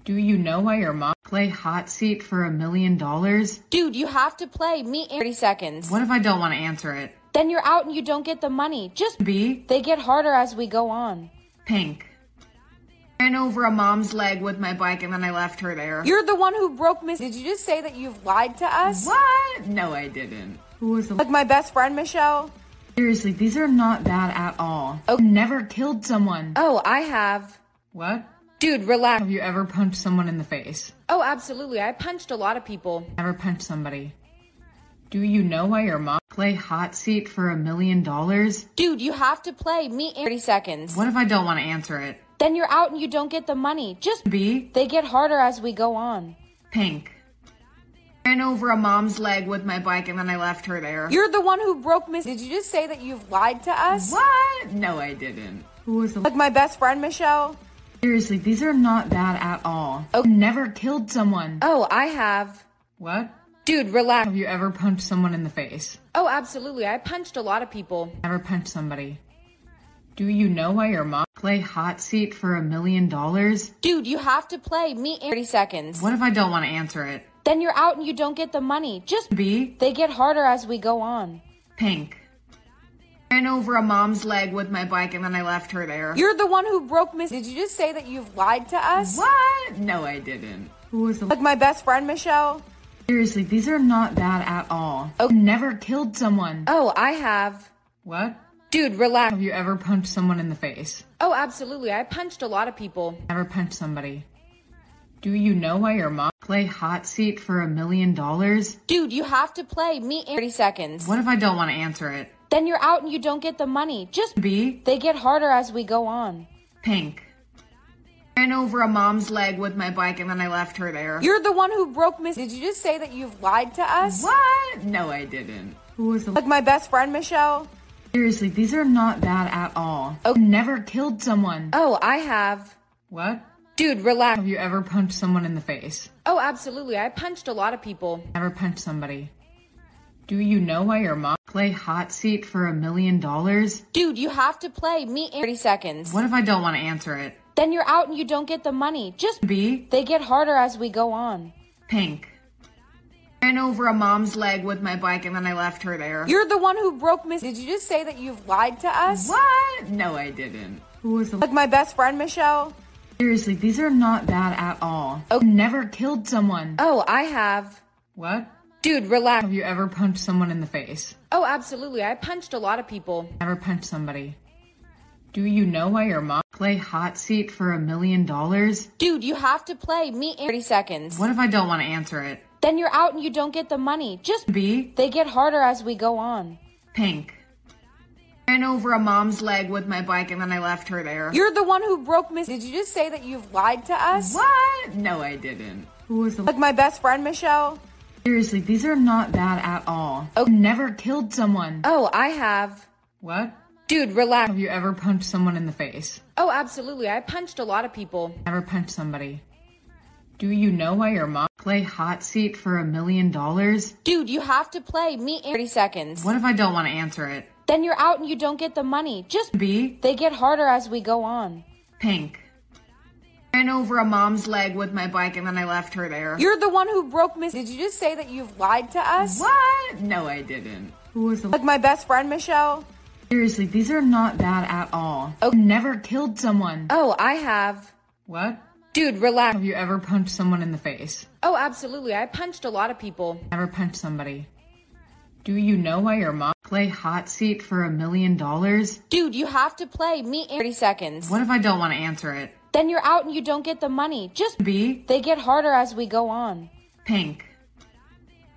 Do you know why your mom play hot seat for $1 million? Dude, you have to play me in 30 seconds. What if I don't want to answer it? Then you're out and you don't get the money. Just be. They get harder as we go on. Pink. Ran over a mom's leg with my bike and then I left her there. You're the one who broke Miss. Did you just say that you've lied to us? What? No, I didn't. Who was the, like, my best friend, Michelle? Seriously, these are not bad at all. Oh, okay. Never killed someone. Oh, I have. What? Dude, relax. Have you ever punched someone in the face? Oh, absolutely. I punched a lot of people. Never punched somebody. Do you know why your mom play hot seat for $1 million? Dude, you have to play me in 30 seconds. What if I don't want to answer it? Then you're out and you don't get the money. Just be. They get harder as we go on. Pink. Ran over a mom's leg with my bike and then I left her there. You're the one who broke Miss. Did you just say that you've lied to us? What? No, I didn't. Who was the, like, my best friend, Michelle? Seriously, these are not bad at all. Oh, okay. Never killed someone. Oh, I have. What? Dude, relax. Have you ever punched someone in the face? Oh, absolutely. I punched a lot of people. Never punched somebody. Do you know why your mom play hot seat for $1 million? Dude, you have to play me in 30 seconds. What if I don't want to answer it? Then you're out and you don't get the money. Just be. They get harder as we go on. Pink. Ran over a mom's leg with my bike and then I left her there. You're the one who broke Miss. Did you just say that you've lied to us? What? No, I didn't. Who was the, like, my best friend, Michelle? Seriously, these are not bad at all. Oh, okay. Never killed someone. Oh, I have. What? Dude, relax. Have you ever punched someone in the face? Oh, absolutely. I punched a lot of people. Never punched somebody. Do you know why your mom play hot seat for $1 million? Dude, you have to play me in 30 seconds. What if I don't want to answer it? Then you're out and you don't get the money. Just be. They get harder as we go on. Pink. Ran over a mom's leg with my bike and then I left her there. You're the one who broke Miss. Did you just say that you've lied to us? What? No, I didn't. Who was the, like, my best friend, Michelle? Seriously, these are not bad at all. Oh, never killed someone. Oh, I have. What? Dude, relax. Have you ever punched someone in the face? Oh, absolutely. I punched a lot of people. Never punched somebody. Do you know why your mom play hot seat for $1 million? Dude, you have to play me in 30 seconds. What if I don't want to answer it? Then you're out and you don't get the money. Just be. They get harder as we go on. Pink. Ran over a mom's leg with my bike and then I left her there. You're the one who broke Miss. Did you just say that you've lied to us? What? No, I didn't. Who was the, like, my best friend, Michelle? Seriously, these are not bad at all. Oh, okay. Never killed someone. Oh, I have. What? Dude, relax. Have you ever punched someone in the face? Oh, absolutely. I punched a lot of people. Never punched somebody. Do you know why your mom play hot seat for $1 million? Dude, you have to play me in 30 seconds. What if I don't want to answer it? Then you're out and you don't get the money. Just be. They get harder as we go on. Pink. Ran over a mom's leg with my bike and then I left her there. You're the one who broke Miss. Did you just say that you've lied to us? What? No, I didn't. Who was the, like, my best friend, Michelle? Seriously, these are not bad at all. Oh, never killed someone. Oh, I have. What? Dude, relax. Have you ever punched someone in the face? Oh, absolutely. I punched a lot of people. Never punched somebody. Do you know why your mom play hot seat for $1 million? Dude, you have to play me in 30 seconds. What if I don't want to answer it? Then you're out and you don't get the money. Just be. They get harder as we go on. Pink. Ran over a mom's leg with my bike and then I left her there. You're the one who broke Miss. Did you just say that you've lied to us? What? No, I didn't. Who was the, like, my best friend, Michelle? Seriously, these are not bad at all. Oh, never killed someone. Oh, I have. What? Dude, relax. Have you ever punched someone in the face? Oh, absolutely. I punched a lot of people. Never punched somebody. Do you know why your mom play hot seat for $1 million? Dude, you have to play me in 30 seconds. What if I don't want to answer it? Then you're out and you don't get the money. Just be. They get harder as we go on. Pink.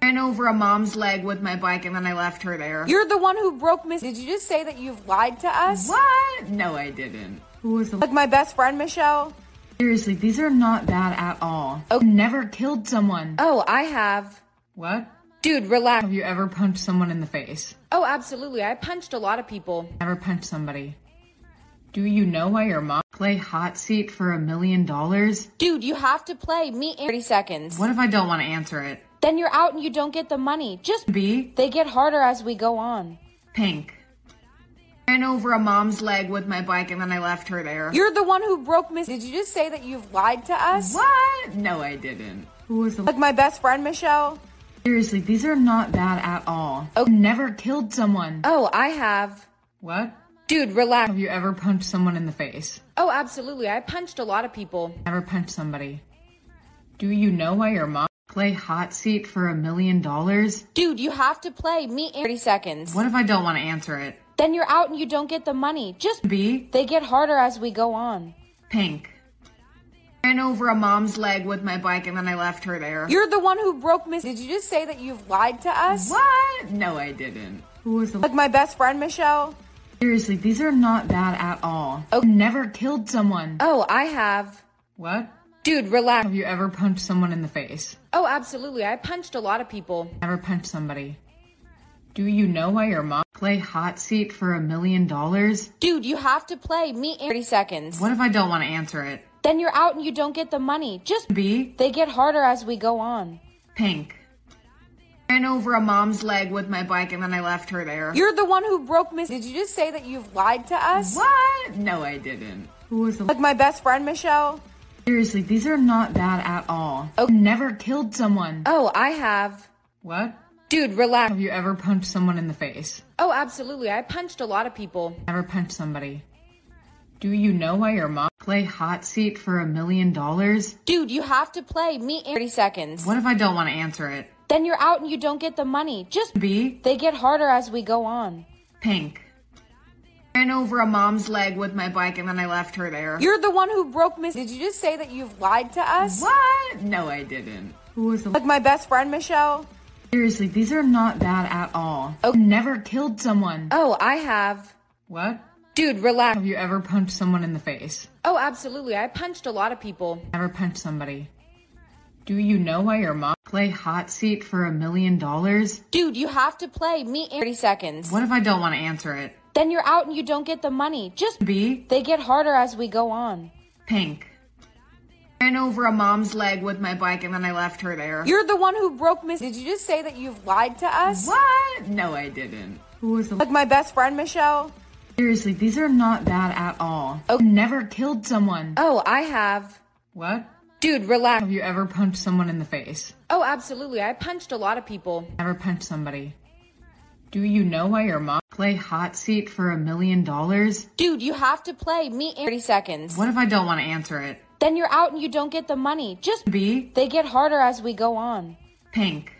I ran over a mom's leg with my bike and then I left her there. You're the one who broke Miss. Did you just say that you've lied to us? What? No, I didn't. Who was the like my best friend, Michelle? Seriously, these are not bad at all. Oh, okay. Never killed someone. Oh, I have. What? Dude, relax. Have you ever punched someone in the face? Oh, absolutely. I punched a lot of people. Never punched somebody. Do you know why your mom play hot seat for $1 million? Dude, you have to play me in 30 seconds. What if I don't want to answer it? Then you're out and you don't get the money. Just be. They get harder as we go on. Pink. I ran over a mom's leg with my bike and then I left her there. You're the one who broke Miss. Did you just say that you've lied to us? What? No, I didn't. Who was the like my best friend, Michelle? Seriously, these are not bad at all. Oh, okay. Never killed someone. Oh, I have. What? Dude, relax. Have you ever punched someone in the face? Oh, absolutely. I punched a lot of people. Never punched somebody. Do you know why your mom play hot seat for $1 million? Dude, you have to play me in 30 seconds. What if I don't want to answer it? Then you're out and you don't get the money. Just be. They get harder as we go on. Pink. I ran over a mom's leg with my bike and then I left her there. You're the one who broke Miss. Did you just say that you've lied to us? What? No, I didn't. Who was the like my best friend, Michelle? Seriously, these are not bad at all. Oh, okay. Never killed someone. Oh, I have. What? Dude, relax. Have you ever punched someone in the face? Oh, absolutely. I punched a lot of people. Never punched somebody. Do you know why your mom play hot seat for $1 million? Dude, you have to play me in 30 seconds. What if I don't want to answer it? Then you're out and you don't get the money. Just be. They get harder as we go on. Pink. I ran over a mom's leg with my bike and then I left her there. You're the one who broke Miss. Did you just say that you've lied to us? What? No, I didn't. Who was the like my best friend, Michelle? Seriously, these are not bad at all. Oh, okay. Never killed someone. Oh, I have. What? Dude, relax. Have you ever punched someone in the face? Oh, absolutely. I punched a lot of people. Never punched somebody. Do you know why your mom play hot seat for $1 million? Dude, you have to play me in 30 seconds. What if I don't want to answer it? Then you're out and you don't get the money. Just be. They get harder as we go on. Pink. I ran over a mom's leg with my bike and then I left her there. You're the one who broke Miss. Did you just say that you've lied to us? What? No, I didn't. Who was the like my best friend, Michelle? Seriously, these are not bad at all. Oh, okay. Never killed someone. Oh, I have. What? Dude, relax. Have you ever punched someone in the face? Oh, absolutely. I punched a lot of people. Never punched somebody. Do you know why your mom play hot seat for $1 million? Dude, you have to play me in 30 seconds. What if I don't want to answer it? Then you're out and you don't get the money. Just be. They get harder as we go on. Pink. I ran over a mom's leg with my bike and then I left her there. You're the one who broke Miss. Did you just say that you've lied to us? What? No, I didn't. Who was the like my best friend, Michelle? Seriously, these are not bad at all. Oh, okay. Never killed someone. Oh, I have. What? Dude, relax. Have you ever punched someone in the face? Oh, absolutely. I punched a lot of people. Never punched somebody. Do you know why your mom play hot seat for $1 million? Dude, you have to play me in 30 seconds. What if I don't want to answer it? Then you're out and you don't get the money. Just be. They get harder as we go on. Pink.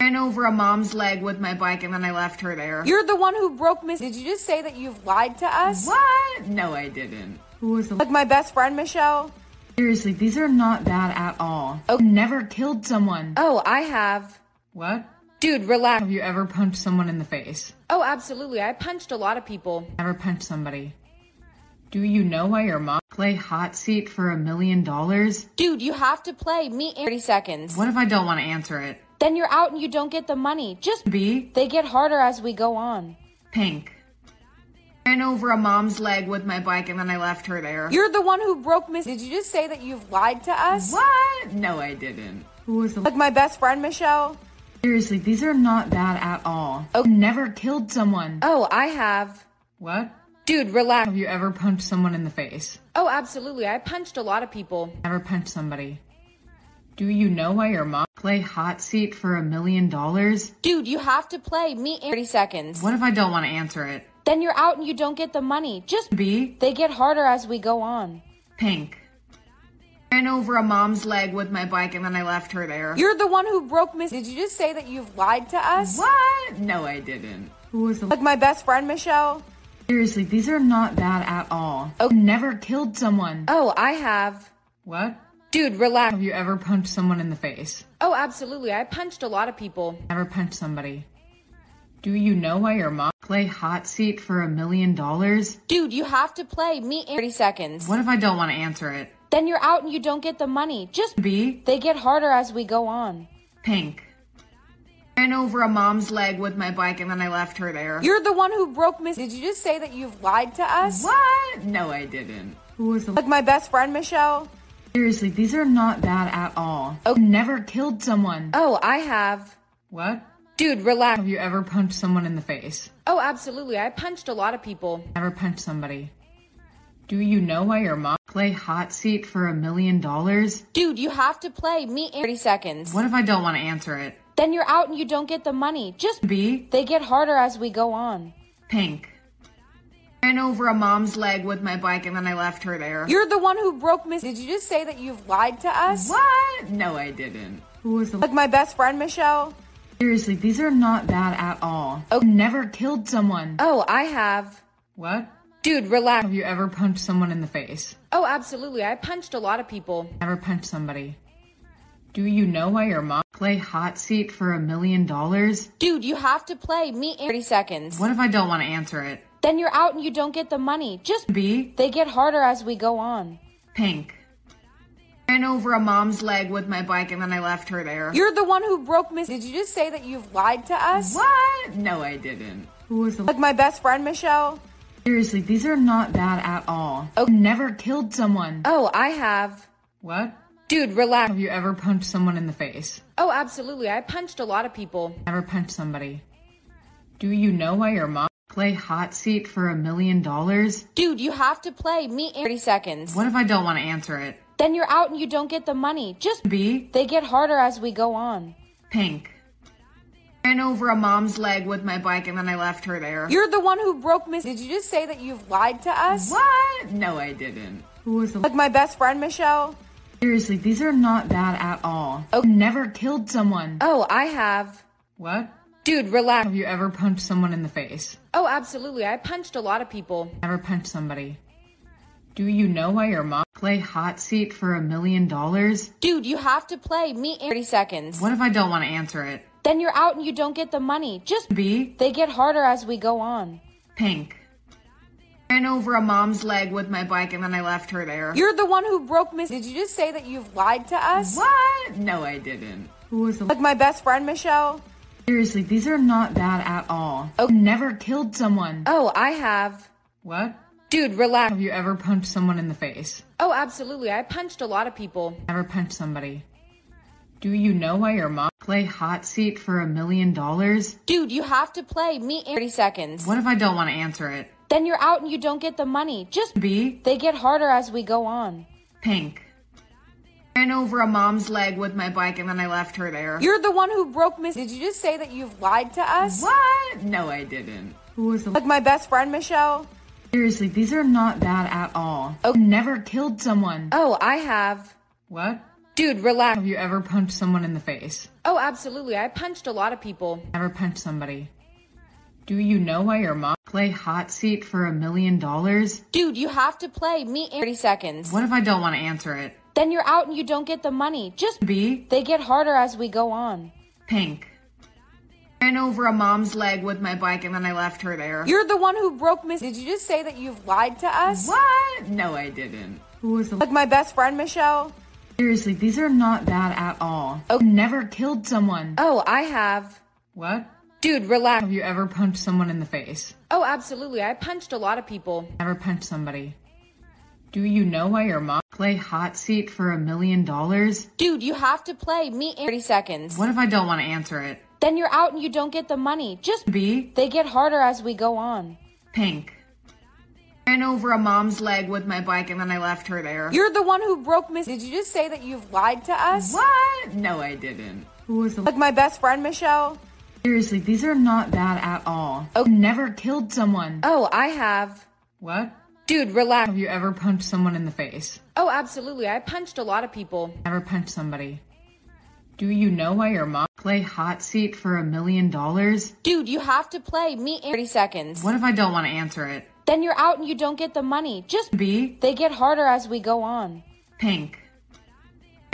I ran over a mom's leg with my bike and then I left her there. You're the one who broke Miss. Did you just say that you've lied to us? What? No, I didn't. Who was the like my best friend, Michelle? Seriously, these are not bad at all. Oh, okay. Never killed someone. Oh, I have. What? Dude, relax. Have you ever punched someone in the face? Oh, absolutely. I punched a lot of people. Never punched somebody. Do you know why your mom play hot seat for $1 million? Dude, you have to play me in 30 seconds. What if I don't want to answer it? Then you're out and you don't get the money. Just be. They get harder as we go on. Pink. I ran over a mom's leg with my bike and then I left her there. You're the one who broke Miss. Did you just say that you've lied to us? What? No, I didn't. Who was the like my best friend, Michelle? Seriously, these are not bad at all. Oh, okay. Never killed someone. Oh, I have. What? Dude, relax. Have you ever punched someone in the face? Oh, absolutely. I punched a lot of people. Never punched somebody. Do you know why your mom play hot seat for $1 million? Dude, you have to play me in 30 seconds. What if I don't want to answer it? Then you're out and you don't get the money. Just be. They get harder as we go on. Pink. ran over a mom's leg with my bike and then I left her there. You're the one who broke Miss. Did you just say that you've lied to us? What? No, I didn't. Who was the like my best friend, Michelle? Seriously, these are not bad at all. Oh, never killed someone. Oh, I have. What? Dude, relax. Have you ever punched someone in the face? Oh, absolutely. I punched a lot of people. Never punched somebody. Do you know why your mom play hot seat for $1 million? Dude, you have to play me in 30 seconds. What if I don't want to answer it? Then you're out and you don't get the money. Just be. They get harder as we go on. Pink. Ran over a mom's leg with my bike and then I left her there. You're the one who broke Miss. Did you just say that you've lied to us? What? No, I didn't. Who was the like my best friend, Michelle? Seriously, these are not bad at all. Oh, never killed someone. Oh, I have. What? Dude, relax. Have you ever punched someone in the face? Oh, absolutely. I punched a lot of people. Never punched somebody. Do you know why your mom play hot seat for $1 million? Dude, you have to play me in 30 seconds. What if I don't want to answer it? Then you're out and you don't get the money. Just be. They get harder as we go on. Pink. Ran over a mom's leg with my bike and then I left her there. You're the one who broke Miss. Did you just say that you've lied to us? What? No, I didn't. Who was the like my best friend, Michelle? Seriously, these are not bad at all. Oh, never killed someone. Oh, I have. What? Dude, relax. Have you ever punched someone in the face? Oh, absolutely. I punched a lot of people. Never punched somebody. Do you know why your mom play hot seat for $1 million? Dude, you have to play me in 30 seconds. What if I don't want to answer it? Then you're out and you don't get the money. Just be. They get harder as we go on. Pink. Ran over a mom's leg with my bike and then I left her there. You're the one who broke Miss. Did you just say that you've lied to us? What? No, I didn't. Who was the like my best friend, Michelle? Seriously, these are not bad at all. Oh, never killed someone. Oh, I have. What? Dude, relax. Have you ever punched someone in the face? Oh, absolutely. I punched a lot of people. Never punched somebody. Do you know why your mom play hot seat for $1 million? Dude, you have to play me in 30 seconds. What if I don't want to answer it? Then you're out and you don't get the money. Just be. They get harder as we go on. Pink. Ran over a mom's leg with my bike and then I left her there. You're the one who broke Miss. Did you just say that you've lied to us? What? No, I didn't. Who was the like my best friend, Michelle? Seriously, these are not bad at all. Oh, never killed someone. Oh, I have. What? Dude, relax. Have you ever punched someone in the face? Oh, absolutely. I punched a lot of people. Never punched somebody. Do you know why your mom play hot seat for $1 million? Dude, you have to play me in 30 seconds. What if I don't want to answer it? Then you're out and you don't get the money. Just be. They get harder as we go on. Pink. Ran over a mom's leg with my bike and then I left her there. You're the one who broke Miss. Did you just say that you've lied to us? What? No, I didn't. Who was the like my best friend, Michelle? Seriously, these are not bad at all. Oh, never killed someone. Oh, I have. What? Dude, relax. Have you ever punched someone in the face? Oh, absolutely. I punched a lot of people. Never punched somebody. Do you know why your mom play hot seat for $1 million? Dude, you have to play me in 30 seconds. What if I don't want to answer it? Then you're out and you don't get the money. Just be. They get harder as we go on. Pink. Ran over a mom's leg with my bike and then I left her there. You're the one who broke Miss. Did you just say that you've lied to us? What? No, I didn't. Who was the like my best friend, Michelle? Seriously, these are not bad at all. Oh, never killed someone. Oh, I have. What? Dude, relax. Have you ever punched someone in the face? Oh, absolutely. I punched a lot of people. Never punched somebody. Do you know why your mom play hot seat for $1 million? Dude, you have to play me in 30 seconds. What if I don't want to answer it? Then you're out and you don't get the money. Just be. They get harder as we go on. Pink. Ran over a mom's leg with my bike and then I left her there. You're the one who broke Miss. Did you just say that you've lied to us? What? No, I didn't. Who was the like my best friend, Michelle? Seriously, these are not bad at all. Oh, never killed someone. Oh, I have. What? Dude, relax. Have you ever punched someone in the face? Oh, absolutely. I punched a lot of people. Never punched somebody. Do you know why your mom play hot seat for $1 million? Dude, you have to play me in 30 seconds. What if I don't want to answer it? Then you're out and you don't get the money. Just be. They get harder as we go on. Pink. Ran over a mom's leg with my bike and then I left her there. You're the one who broke Miss. Did you just say that you've lied to us? What? No, I didn't. Who was the like my best friend, Michelle? Seriously, these are not bad at all. Oh, never killed someone. Oh, I have. What? Dude, relax. Have you ever punched someone in the face? Oh, absolutely. I punched a lot of people. Never punched somebody. Do you know why your mom play hot seat for $1 million? Dude, you have to play me in 30 seconds. What if I don't want to answer it? Then you're out and you don't get the money. Just be. They get harder as we go on. Pink.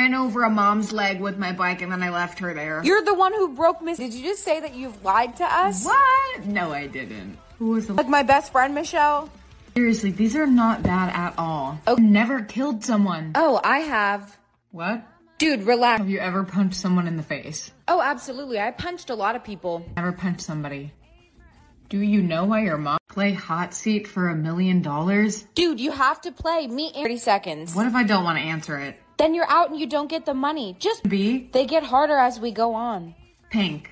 I ran over a mom's leg with my bike and then I left her there. You're the one who broke Miss. Did you just say that you've lied to us? What? No, I didn't. Who was the like my best friend, Michelle? Seriously, these are not bad at all. Oh, never killed someone. Oh, I have. What? Dude, relax. Have you ever punched someone in the face? Oh, absolutely. I punched a lot of people. Never punched somebody. Do you know why your mom play hot seat for $1 million? Dude, you have to play me in 30 seconds. What if I don't want to answer it? Then you're out and you don't get the money. Just be. They get harder as we go on. Pink.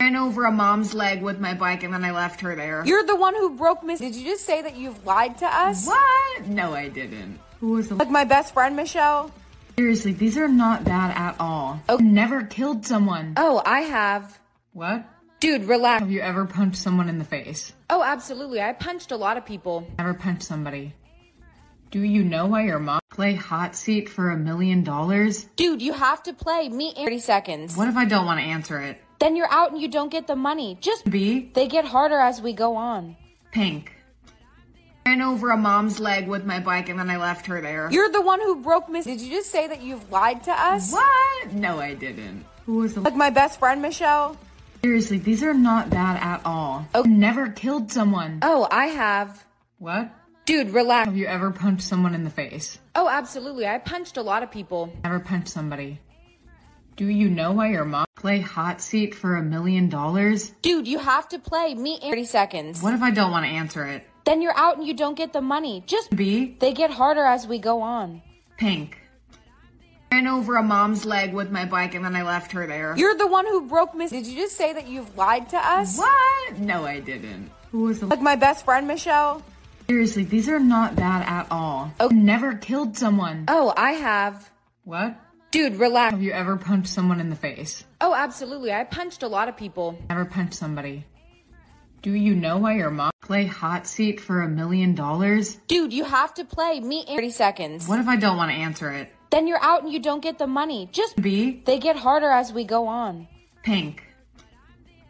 Ran over a mom's leg with my bike and then I left her there. You're the one who broke Miss. Did you just say that you've lied to us? What? No, I didn't. Who was the like my best friend, Michelle? Seriously, these are not bad at all. Oh, never killed someone. Oh, I have. What? Dude, relax. Have you ever punched someone in the face? Oh, absolutely. I punched a lot of people. Never punched somebody. Do you know why your mom play hot seat for $1 million? Dude, you have to play me in 30 seconds. What if I don't want to answer it? Then you're out and you don't get the money. Just be. They get harder as we go on. Pink. Ran over a mom's leg with my bike and then I left her there. You're the one who broke Miss. Did you just say that you've lied to us? What? No, I didn't. Who was the like my best friend, Michelle? Seriously, these are not bad at all. Oh, never killed someone. Oh, I have. What? Dude, relax. Have you ever punched someone in the face? Oh, absolutely. I punched a lot of people. Never punched somebody. Do you know why your mom play hot seat for $1 million? Dude, you have to play me in 30 seconds. What if I don't want to answer it? Then you're out and you don't get the money. Just be. They get harder as we go on. Pink. Ran over a mom's leg with my bike and then I left her there. You're the one who broke Miss. Did you just say that you've lied to us? What? No, I didn't. Who was the like my best friend, Michelle? Seriously, these are not bad at all. Oh, never killed someone. Oh, I have. What? Dude, relax. Have you ever punched someone in the face? Oh, absolutely. I punched a lot of people. Never punched somebody. Do you know why your mom play hot seat for $1 million? Dude, you have to play me in 30 seconds. What if I don't want to answer it? Then you're out and you don't get the money. Just be. They get harder as we go on. Pink.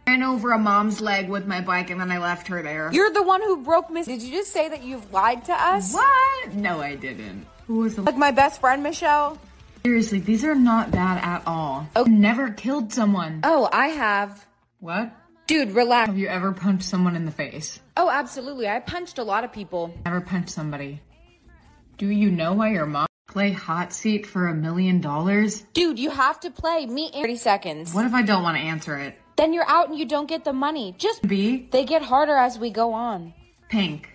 Ran over a mom's leg with my bike and then I left her there. You're the one who broke Miss. Did you just say that you've lied to us? What? No, I didn't. Who was the like my best friend, Michelle? Seriously, these are not bad at all. Oh, never killed someone. Oh, I have. What? Dude, relax. Have you ever punched someone in the face? Oh, absolutely. I punched a lot of people. Never punched somebody. Do you know why your mom play hot seat for $1 million? Dude, you have to play me in 30 seconds. What if I don't want to answer it? Then you're out and you don't get the money. Just be. They get harder as we go on. Pink.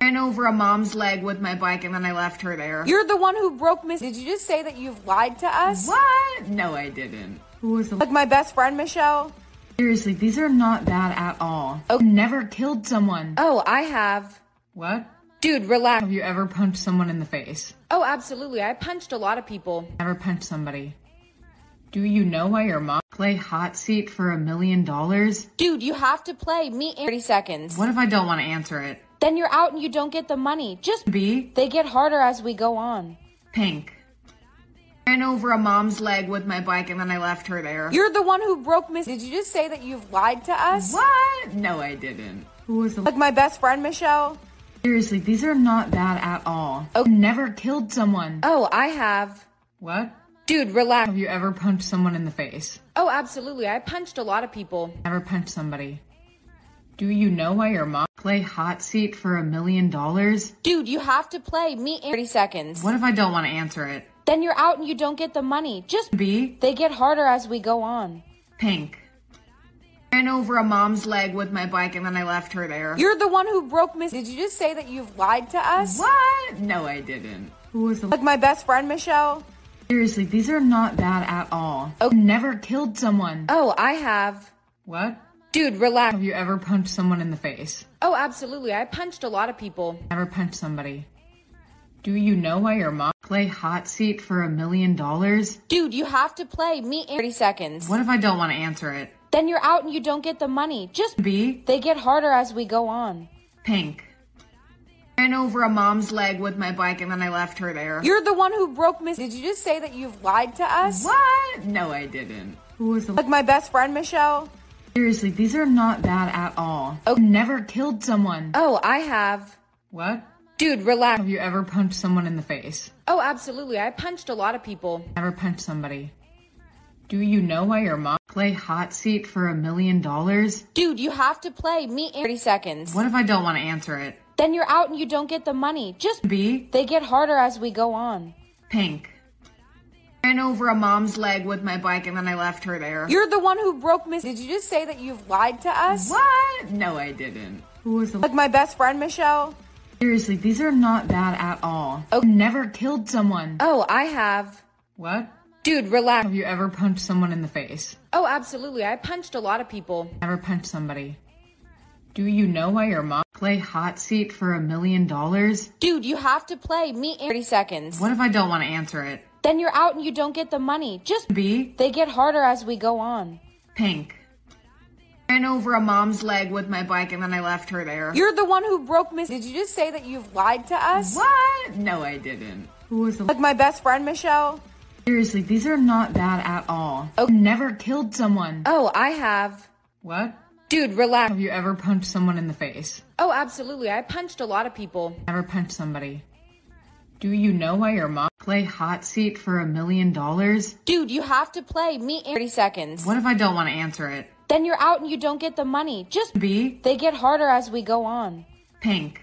Ran over a mom's leg with my bike and then I left her there. You're the one who broke Miss. Did you just say that you've lied to us? What? No, I didn't. Who was the like my best friend, Michelle? Seriously, these are not bad at all. Oh, never killed someone. Oh, I have. What? Dude, relax. Have you ever punched someone in the face? Oh, absolutely. I punched a lot of people. Never punched somebody. Do you know why your mom play hot seat for $1 million? Dude, you have to play me in 30 seconds. What if I don't want to answer it? Then you're out and you don't get the money. Just be. They get harder as we go on. Pink. Ran over a mom's leg with my bike and then I left her there. You're the one who broke Miss. Did you just say that you've lied to us? What? No, I didn't. Who was the like my best friend, Michelle? Seriously, these are not bad at all. Oh, never killed someone. Oh, I have. What? Dude, relax. Have you ever punched someone in the face? Oh, absolutely. I punched a lot of people. Never punched somebody. Do you know why your mom play hot seat for $1 million? Dude, you have to play me in 30 seconds. What if I don't want to answer it? Then you're out and you don't get the money. Just be. They get harder as we go on. Pink. Ran over a mom's leg with my bike and then I left her there. You're the one who broke Miss. Did you just say that you've lied to us? What? No, I didn't. Who was the like my best friend, Michelle? Seriously, these are not bad at all. Oh, never killed someone. Oh, I have. What? Dude, relax. Have you ever punched someone in the face? Oh, absolutely. I punched a lot of people. Never punched somebody. Do you know why your mom play hot seat for $1 million? Dude, you have to play me in 30 seconds. What if I don't want to answer it? Then you're out and you don't get the money. Just be. They get harder as we go on. Pink. I ran over a mom's leg with my bike and then I left her there. You're the one who broke Miss. Did you just say that you've lied to us? What? No, I didn't. Who was the like my best friend, Michelle? Seriously, these are not bad at all. Oh, never killed someone. Oh, I have. What? Dude, relax. Have you ever punched someone in the face? Oh, absolutely. I punched a lot of people. Never punched somebody. Do you know why your mom play hot seat for $1 million? Dude, you have to play me in 30 seconds. What if I don't want to answer it? Then you're out and you don't get the money. Just be. They get harder as we go on. Pink. I ran over a mom's leg with my bike and then I left her there. You're the one who broke Miss. Did you just say that you've lied to us? What? No, I didn't. Who was the like my best friend, Michelle? Seriously, these are not bad at all. Oh, never killed someone. Oh, I have. What? Dude, relax. Have you ever punched someone in the face? Oh, absolutely. I punched a lot of people. Never punched somebody. Do you know why your mom play hot seat for $1 million? Dude, you have to play me in 30 seconds. What if I don't want to answer it? Then you're out and you don't get the money. Just be. They get harder as we go on. Pink. I ran over a mom's leg with my bike and then I left her there. You're the one who broke Miss. Did you just say that you've lied to us? What? No, I didn't. Who was the like my best friend, Michelle? Seriously, these are not bad at all. Oh, never killed someone. Oh, I have. What? Dude, relax. Have you ever punched someone in the face? Oh, absolutely. I punched a lot of people. Never punched somebody. Do you know why your mom play hot seat for $1 million? Dude, you have to play me in 30 seconds. What if I don't want to answer it? Then you're out and you don't get the money. Just be. They get harder as we go on. Pink.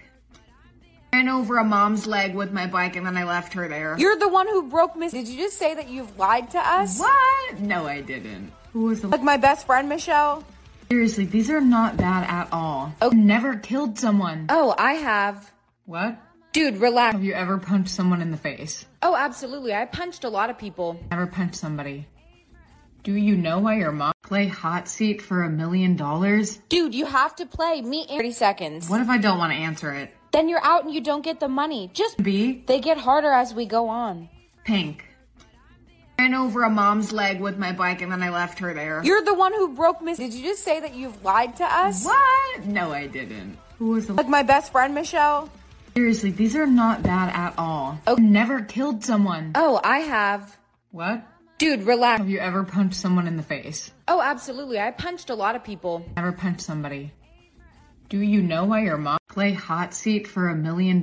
I ran over a mom's leg with my bike and then I left her there. You're the one who broke Miss. Did you just say that you've lied to us? What? No, I didn't. Who was the like my best friend, Michelle? Seriously, these are not bad at all. Oh, never killed someone. Oh, I have. What? Dude, relax. Have you ever punched someone in the face? Oh, absolutely. I punched a lot of people. Never punched somebody. Do you know why your mom play hot seat for $1 million? Dude, you have to play me in 30 seconds. What if I don't want to answer it? Then you're out and you don't get the money. Just be. They get harder as we go on. Pink. I ran over a mom's leg with my bike and then I left her there. You're the one who broke Miss. Did you just say that you've lied to us? What? No, I didn't. Who was the like my best friend, Michelle? Seriously, these are not bad at all. Oh, never killed someone. Oh, I have. What? Dude, relax. Have you ever punched someone in the face? Oh, absolutely. I punched a lot of people. Never punched somebody. Do you know why your mom play hot seat for $1 million?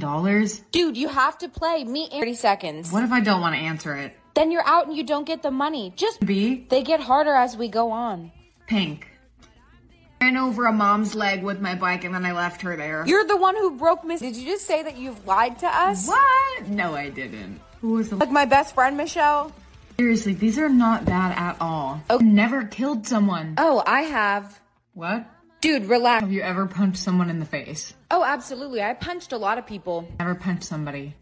Dude, you have to play me in 30 seconds. What if I don't want to answer it? Then you're out and you don't get the money. Just be. They get harder as we go on. Pink. I ran over a mom's leg with my bike and then I left her there. You're the one who broke Miss. Did you just say that you've lied to us? What? No, I didn't. Who was the like my best friend, Michelle? Seriously, these are not bad at all. Oh, never killed someone. Oh, I have. What? Dude, relax. Have you ever punched someone in the face? Oh, absolutely. I punched a lot of people. Never punched somebody.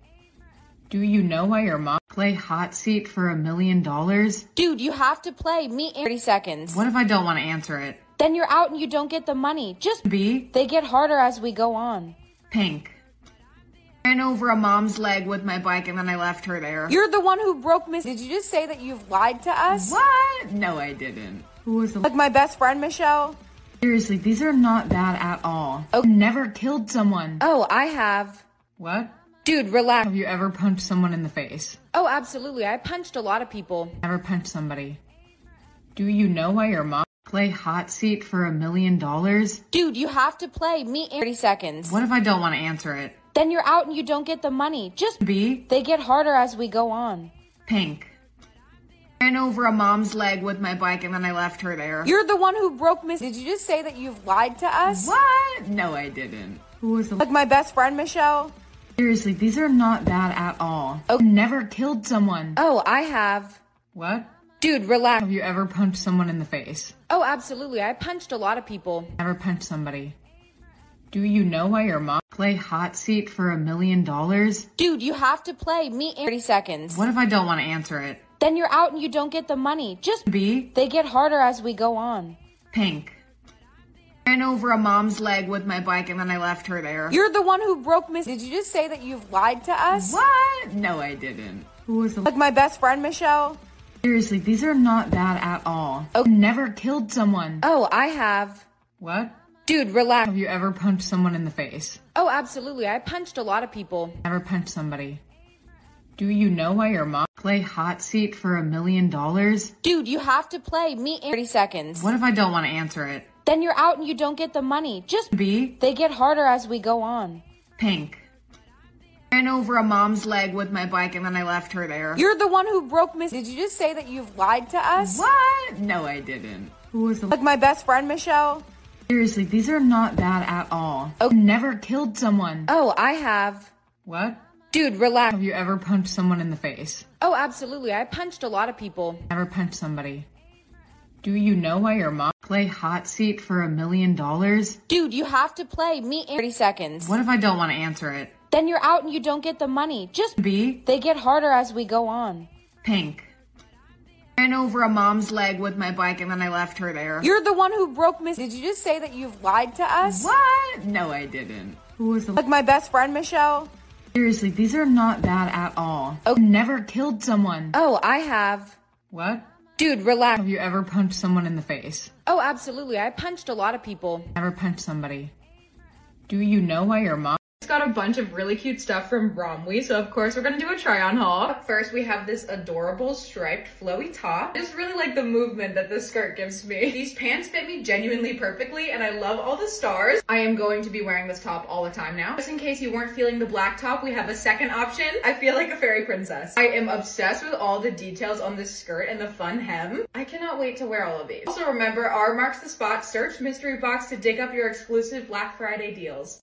Do you know why your mom play hot seat for $1 million? Dude, you have to play me in 30 seconds. What if I don't want to answer it? Then you're out and you don't get the money. Just be. They get harder as we go on. Pink. I ran over a mom's leg with my bike and then I left her there. You're the one who broke Miss. Did you just say that you've lied to us? What? No, I didn't. Who was the like my best friend, Michelle? Seriously, these are not bad at all. Oh, never killed someone. Oh, I have. What? Dude, relax. Have you ever punched someone in the face? Oh, absolutely. I punched a lot of people. Never punched somebody. Do you know why your mom play hot seat for $1 million? Dude, you have to play me in 30 seconds. What if I don't want to answer it? Then you're out and you don't get the money. Just be. They get harder as we go on. Pink. I ran over a mom's leg with my bike and then I left her there. You're the one who broke Miss. Did you just say that you've lied to us? What? No, I didn't. Who was the like my best friend, Michelle? Seriously, these are not bad at all. Oh, never killed someone. Oh, I have. What? Dude, relax. Have you ever punched someone in the face? Oh, absolutely. I punched a lot of people. Never punched somebody. Do you know why your mom play hot seat for $1 million? Dude, you have to play me in 30 seconds. What if I don't want to answer it? Then you're out and you don't get the money. Just be. They get harder as we go on. Pink. I ran over a mom's leg with my bike and then I left her there. You're the one who broke Miss. Did you just say that you've lied to us? What? No, I didn't. Who was the like my best friend, Michelle? Seriously, these are not bad at all. Oh, never killed someone. Oh, I have. What? Dude, relax. Have you ever punched someone in the face? Oh, absolutely. I punched a lot of people. Never punched somebody. Do you know why your mom play hot seat for $1 million? Dude, you have to play me in 30 seconds. What if I don't want to answer it? Then you're out and you don't get the money. Just be. They get harder as we go on. Pink. I ran over a mom's leg with my bike and then I left her there. You're the one who broke Miss. Did you just say that you've lied to us? What? No, I didn't. Who was the like my best friend, Michelle? Seriously, these are not bad at all. Oh, never killed someone. Oh, I have. What? Dude, relax. Have you ever punched someone in the face? Oh, absolutely. I punched a lot of people. Never punched somebody. Do you know why your mom play hot seat for $1 million? Dude, you have to play me in 30 seconds. What if I don't want to answer it? Then you're out and you don't get the money. Just be. They get harder as we go on. Pink. Ran over a mom's leg with my bike and then I left her there. You're the one who broke Miss. Did you just say that you've lied to us? What? No, I didn't. Who was the like my best friend, Michelle? Seriously, these are not bad at all. Oh, never killed someone. Oh, I have. What? Dude, relax. Have you ever punched someone in the face? Oh, absolutely. I punched a lot of people. Never punched somebody. Do you know why your mom got a bunch of really cute stuff from Romwe, so of course we're gonna do a try on haul. Up first we have this adorable striped flowy top. I just really like the movement that this skirt gives me. These pants fit me genuinely perfectly and I love all the stars. I am going to be wearing this top all the time now. Just in case you weren't feeling the black top, we have a second option. I feel like a fairy princess. I am obsessed with all the details on this skirt and the fun hem. I cannot wait to wear all of these. Also remember, R marks the spot. Search mystery box to dig up your exclusive Black Friday deals.